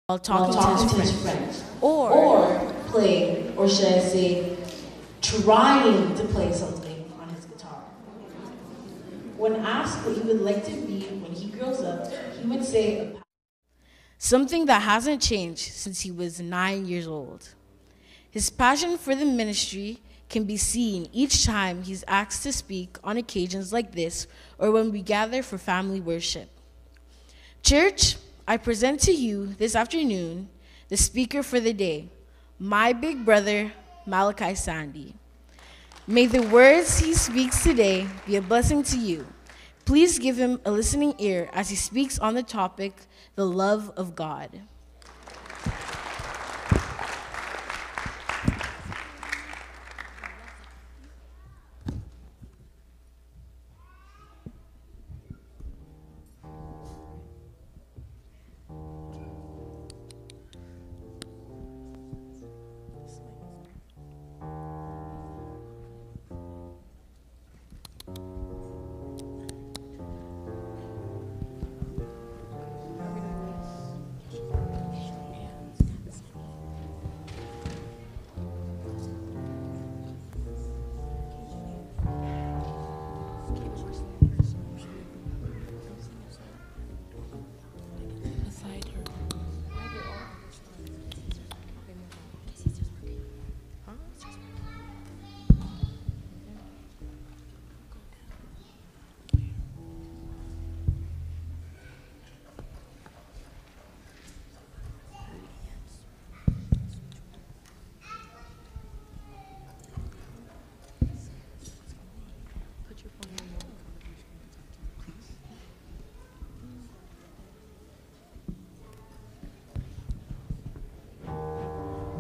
While talking to his friends. Or playing, or should I say, trying to play something on his guitar. When asked what he would like to be when he grows up, he would say something that hasn't changed since he was 9 years old. His passion for the ministry can be seen each time he's asked to speak on occasions like this or when we gather for family worship. Church, I present to you this afternoon the speaker for the day, my big brother, Malachi Sandy. May the words he speaks today be a blessing to you. Please give him a listening ear as he speaks on the topic, the love of God.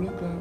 Blue Club.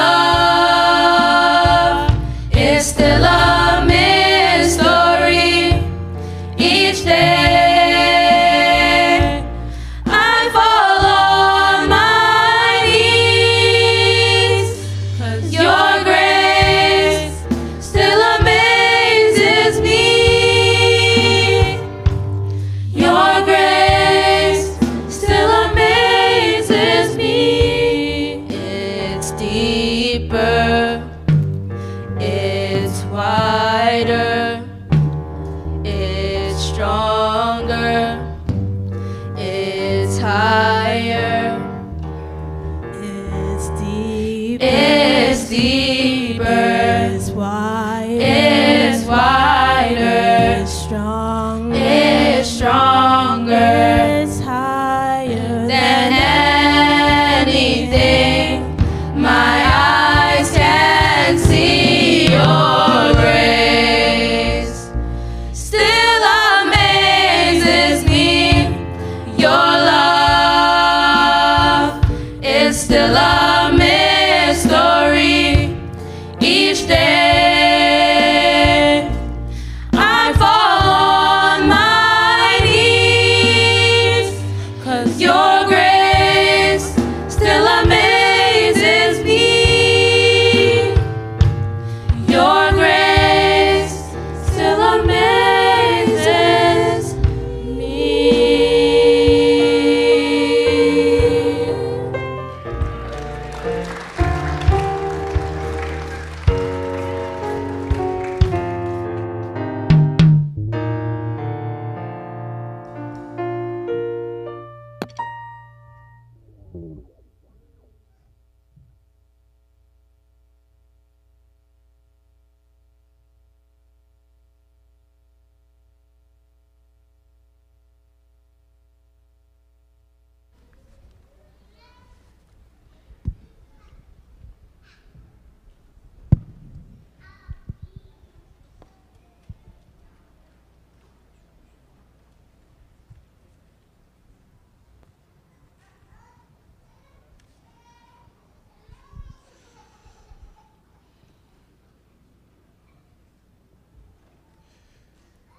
Still a mystery.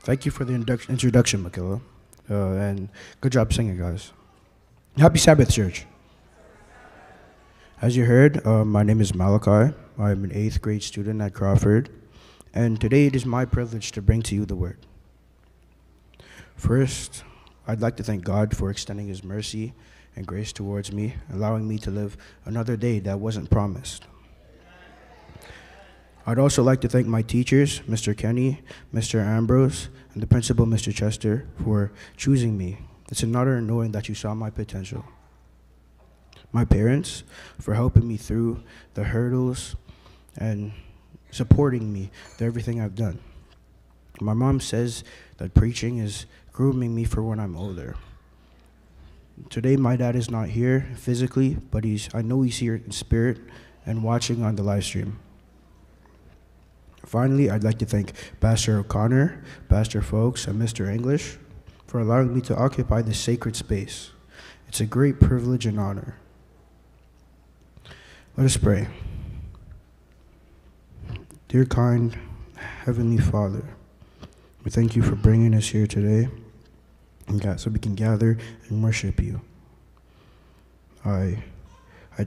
Thank you for the introduction, Michaela. And good job singing, guys. Happy Sabbath, church. As you heard, my name is Malachi. I am an 8th grade student at Crawford. And today it is my privilege to bring to you the word. First, I'd like to thank God for extending his mercy and grace towards me, allowing me to live another day that wasn't promised. I'd also like to thank my teachers, Mr. Kenny, Mr. Ambrose, and the principal, Mr. Chester, for choosing me. It's an honor knowing that you saw my potential. My parents, for helping me through the hurdles and supporting me through everything I've done. My mom says that preaching is grooming me for when I'm older. Today, my dad is not here physically, but I know he's here in spirit and watching on the live stream. Finally, I'd like to thank Pastor O'Connor, Pastor Folks, and Mr. English for allowing me to occupy this sacred space. It's a great privilege and honor. Let us pray. Dear kind Heavenly Father, we thank you for bringing us here today so we can gather and worship you. I'd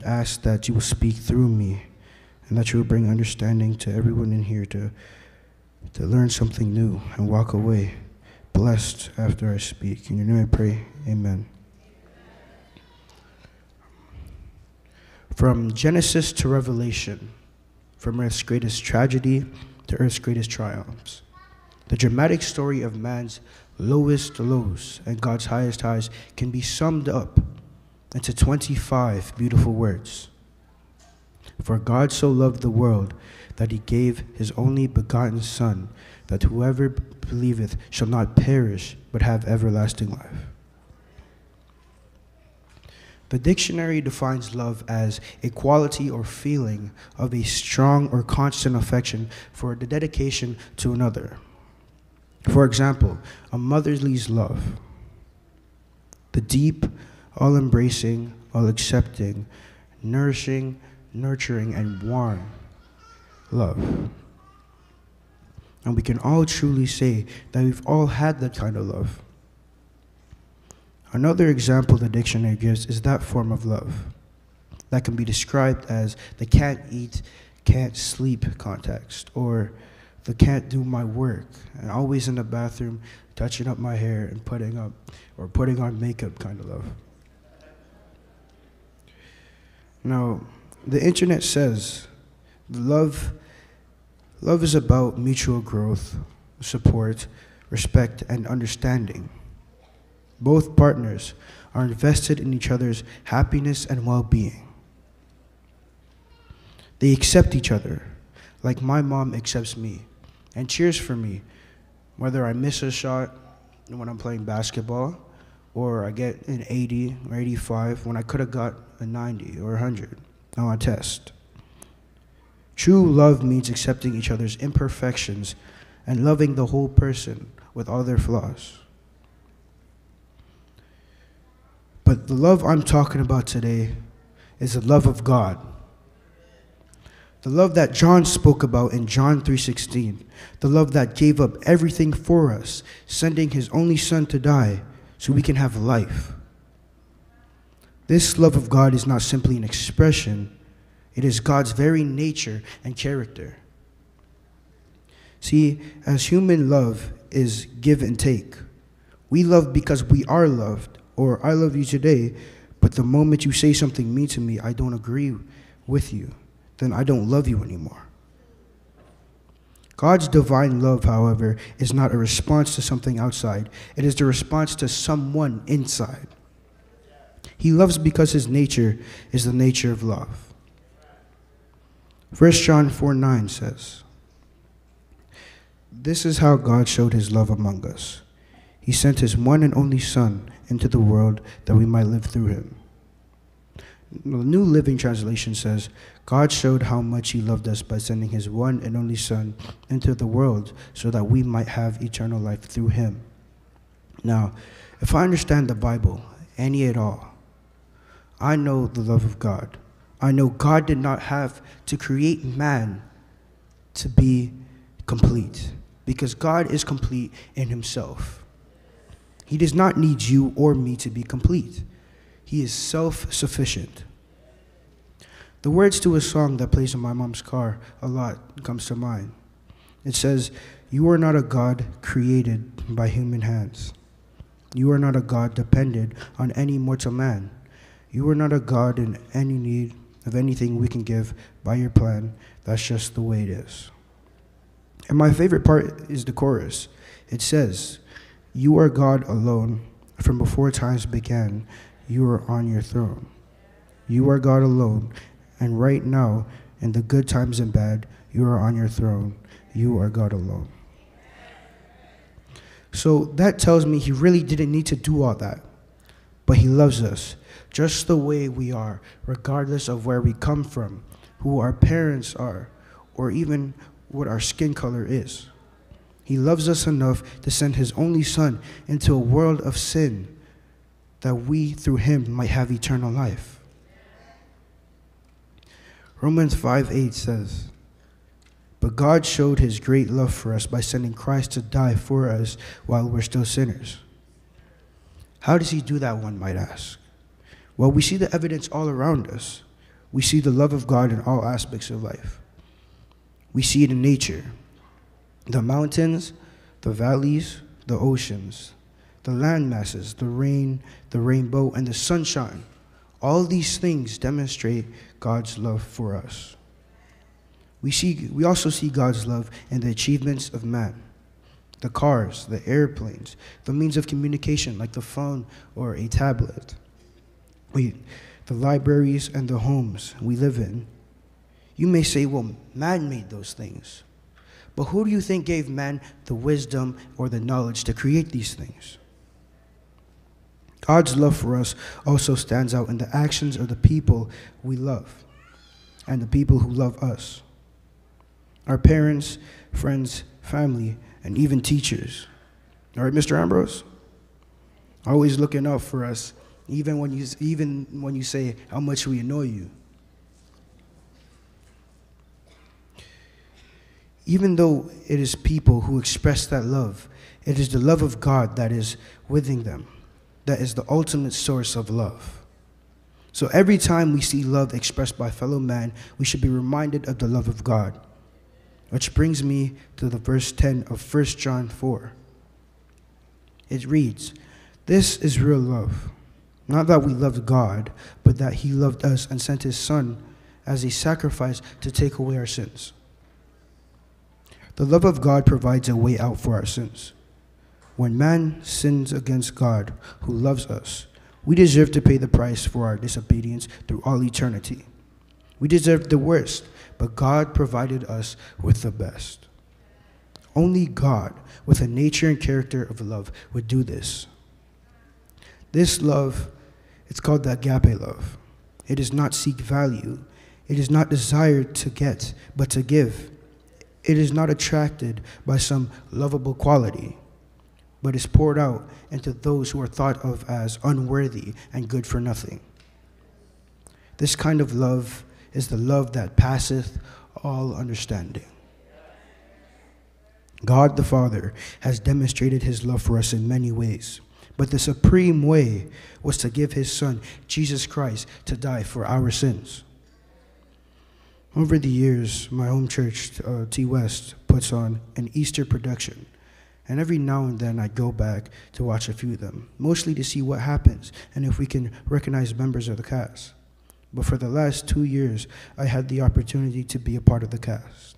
ask that you will speak through me and that you will bring understanding to everyone in here to learn something new and walk away blessed after I speak. In your name I pray, amen. From Genesis to Revelation, from Earth's greatest tragedy to Earth's greatest triumphs, the dramatic story of man's lowest lows and God's highest highs can be summed up into 25 beautiful words. For God so loved the world that he gave his only begotten Son, that whoever believeth shall not perish but have everlasting life. The dictionary defines love as a quality or feeling of a strong or constant affection for the dedication to another. For example, a motherly love, the deep, all-embracing, all-accepting, nourishing, nurturing, and warm love. And we can all truly say that we've all had that kind of love. Another example the dictionary gives is that form of love that can be described as the can't eat, can't sleep context, or the can't do my work and always in the bathroom touching up my hair and putting on makeup kind of love. Now, the internet says love is about mutual growth, support, respect, and understanding. Both partners are invested in each other's happiness and well-being. They accept each other, like my mom accepts me and cheers for me, whether I miss a shot when I'm playing basketball or I get an 80 or 85 when I could have got a 90 or 100 on a test. True love means accepting each other's imperfections and loving the whole person with all their flaws. But the love I'm talking about today is the love of God. The love that John spoke about in John 3:16. The love that gave up everything for us, sending his only son to die so we can have life. This love of God is not simply an expression. It is God's very nature and character. See, as human, love is give and take. We love because we are loved. Or I love you today, but the moment you say something mean to me, I don't agree with you, then I don't love you anymore. God's divine love, however, is not a response to something outside. It is the response to someone inside. He loves because his nature is the nature of love. 1 John 4:9 says, "This is how God showed his love among us. He sent his one and only Son into the world that we might live through him." The New Living Translation says, "God showed how much he loved us by sending his one and only Son into the world so that we might have eternal life through him." Now, if I understand the Bible, any at all, I know the love of God. I know God did not have to create man to be complete. because God is complete in himself. He does not need you or me to be complete. He is self-sufficient. The words to a song that plays in my mom's car a lot comes to mind. It says, "You are not a God created by human hands. You are not a God dependent on any mortal man. You are not a God in any need of anything we can give by your plan. That's just the way it is." And my favorite part is the chorus. It says, "You are God alone. From before times began, you are on your throne. You are God alone. And right now, in the good times and bad, you are on your throne. You are God alone." So that tells me he really didn't need to do all that. But he loves us just the way we are, regardless of where we come from, who our parents are, or even what our skin color is. He loves us enough to send his only son into a world of sin that we, through him, might have eternal life. Romans 5:8 says, "But God showed his great love for us by sending Christ to die for us while we're still sinners." How does he do that, one might ask? Well, we see the evidence all around us. We see the love of God in all aspects of life. We see it in nature, the mountains, the valleys, the oceans, the land masses, the rain, the rainbow, and the sunshine. All these things demonstrate God's love for us. We also see God's love in the achievements of man, the cars, the airplanes, the means of communication like the phone or a tablet, the libraries and the homes we live in. You may say, well, man made those things. But who do you think gave man the wisdom or the knowledge to create these things? God's love for us also stands out in the actions of the people we love and the people who love us. Our parents, friends, family, and even teachers. All right, Mr. Ambrose? Always looking out for us, even when you say how much we annoy you. Even though it is people who express that love, it is the love of God that is within them. That is the ultimate source of love. So every time we see love expressed by fellow man, we should be reminded of the love of God. Which brings me to the verse 10 of 1 John 4. It reads, "This is real love, not that we loved God, but that he loved us and sent his son as a sacrifice to take away our sins." The love of God provides a way out for our sins. When man sins against God, who loves us, we deserve to pay the price for our disobedience through all eternity. We deserve the worst, but God provided us with the best. Only God, with a nature and character of love, would do this. This love, it's called the agape love. It does not seek value. It is not desired to get, but to give. It is not attracted by some lovable quality, but is poured out into those who are thought of as unworthy and good for nothing. This kind of love is the love that passeth all understanding. God the Father has demonstrated his love for us in many ways, but the supreme way was to give his son, Jesus Christ, to die for our sins. Over the years, my home church, T West, puts on an Easter production. And every now and then I go back to watch a few of them, mostly to see what happens and if we can recognize members of the cast. But for the last 2 years, I had the opportunity to be a part of the cast.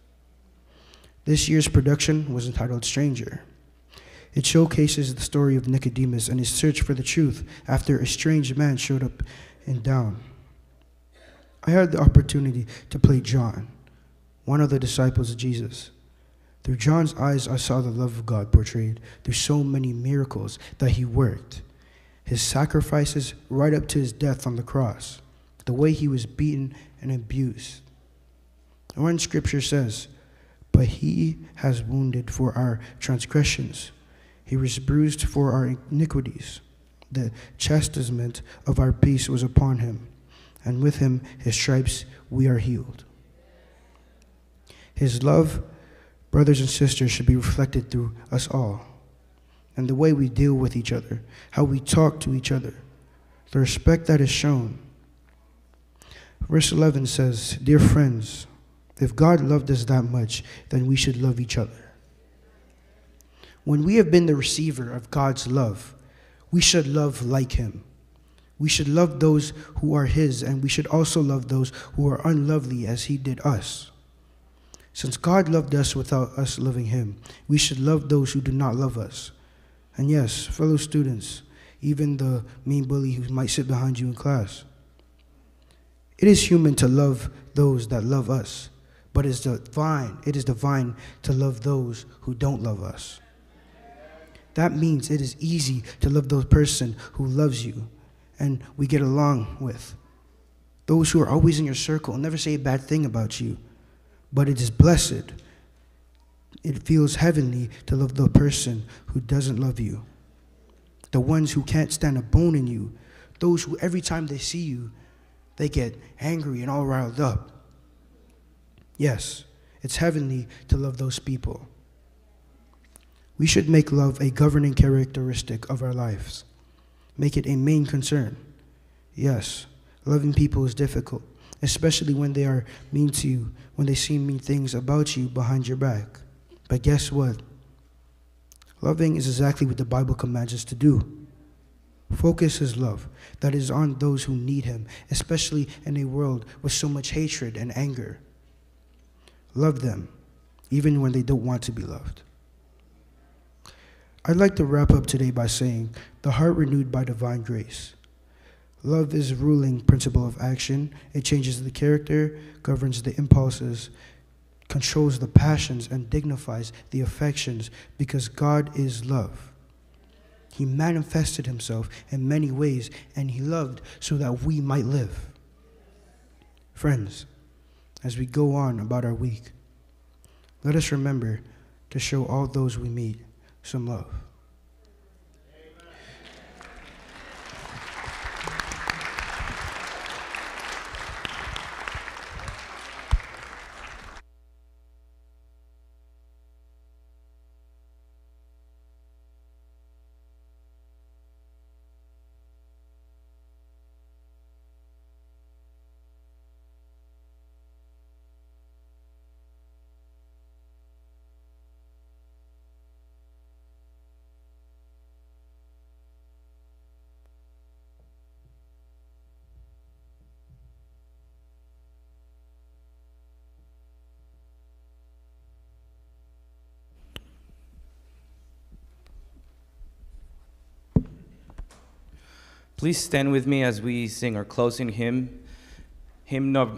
This year's production was entitled Stranger. It showcases the story of Nicodemus and his search for the truth after a strange man showed up in town. I had the opportunity to play John, one of the disciples of Jesus. Through John's eyes, I saw the love of God portrayed through so many miracles that he worked. His sacrifices right up to his death on the cross, the way he was beaten and abused. One scripture says, "But he has wounded for our transgressions. He was bruised for our iniquities. The chastisement of our peace was upon him, and with him his stripes we are healed." His love brothers and sisters should be reflected through us all, and the way we deal with each other, how we talk to each other, the respect that is shown. Verse 11 says, "Dear friends, if God loved us that much, then we should love each other." When we have been the receiver of God's love, we should love like him. We should love those who are his, and we should also love those who are unlovely as he did us. Since God loved us without us loving him, we should love those who do not love us. And yes, fellow students, even the mean bully who might sit behind you in class. It is human to love those that love us, but it is divine to love those who don't love us. That means it is easy to love the person who loves you and we get along with. Those who are always in your circle and never say a bad thing about you. But it is blessed. It feels heavenly to love the person who doesn't love you. The ones who can't stand a bone in you. Those who every time they see you, they get angry and all riled up. Yes, it's heavenly to love those people. We should make love a governing characteristic of our lives. Make it a main concern. Yes, loving people is difficult, especially when they are mean to you, when they say mean things about you behind your back. But guess what? Loving is exactly what the Bible commands us to do. Focus is love that is on those who need him, especially in a world with so much hatred and anger. Love them, even when they don't want to be loved. I'd like to wrap up today by saying, the heart renewed by divine grace. Love is a ruling principle of action. It changes the character, governs the impulses, controls the passions, and dignifies the affections because God is love. He manifested himself in many ways, and he loved so that we might live. Friends, as we go on about our week, let us remember to show all those we meet some love. Amen. Please stand with me as we sing our closing hymn,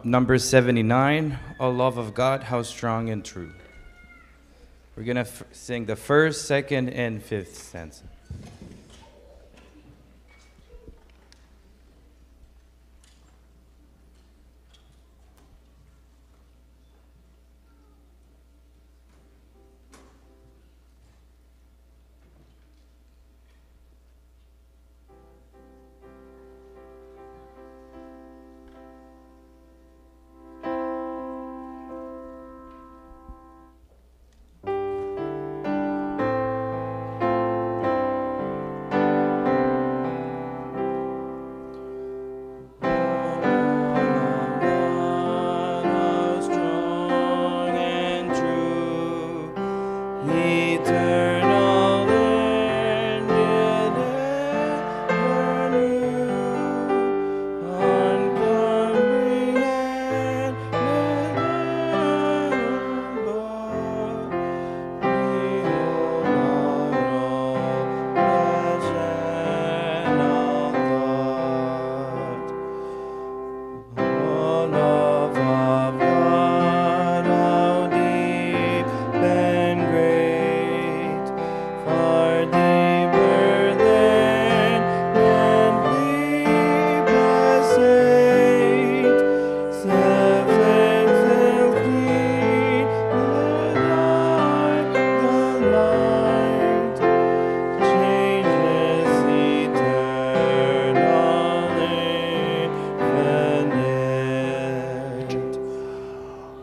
number 79, O Love of God, How Strong and True. We're going to sing the first, second, and fifth stanza.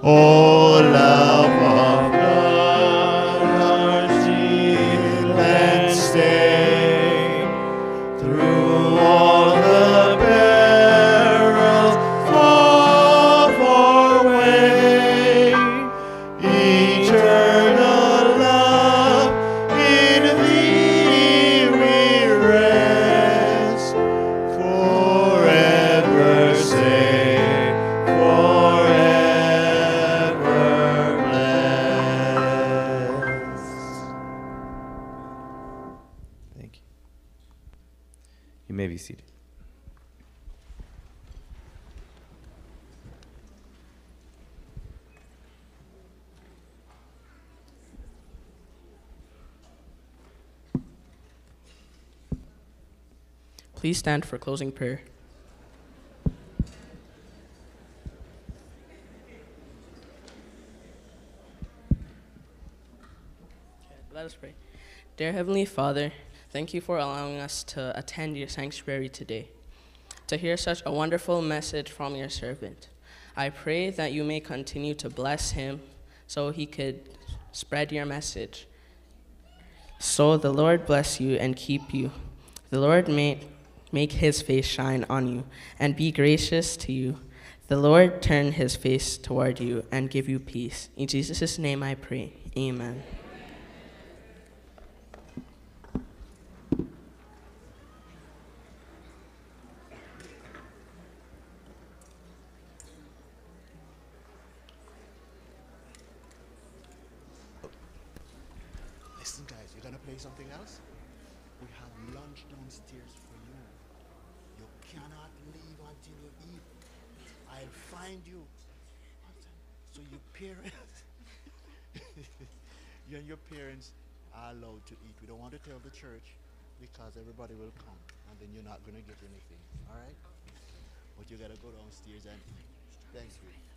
Oh, love of God. be seated. Please stand for closing prayer. Let us pray. Dear Heavenly Father, thank you for allowing us to attend your sanctuary today, to hear such a wonderful message from your servant. I pray that you may continue to bless him so he could spread your message. So the Lord bless you and keep you. The Lord may make his face shine on you and be gracious to you. The Lord turn his face toward you and give you peace. In Jesus' name I pray. Amen. Listen, guys, you're going to play something else? We have lunch downstairs for you. You cannot leave until you eat. I'll find you. So your parents, you and your parents are allowed to eat. We don't want to tell the church because everybody will come and then you're not going to get anything. All right? But you got to go downstairs and eat. Thanks, Ruth.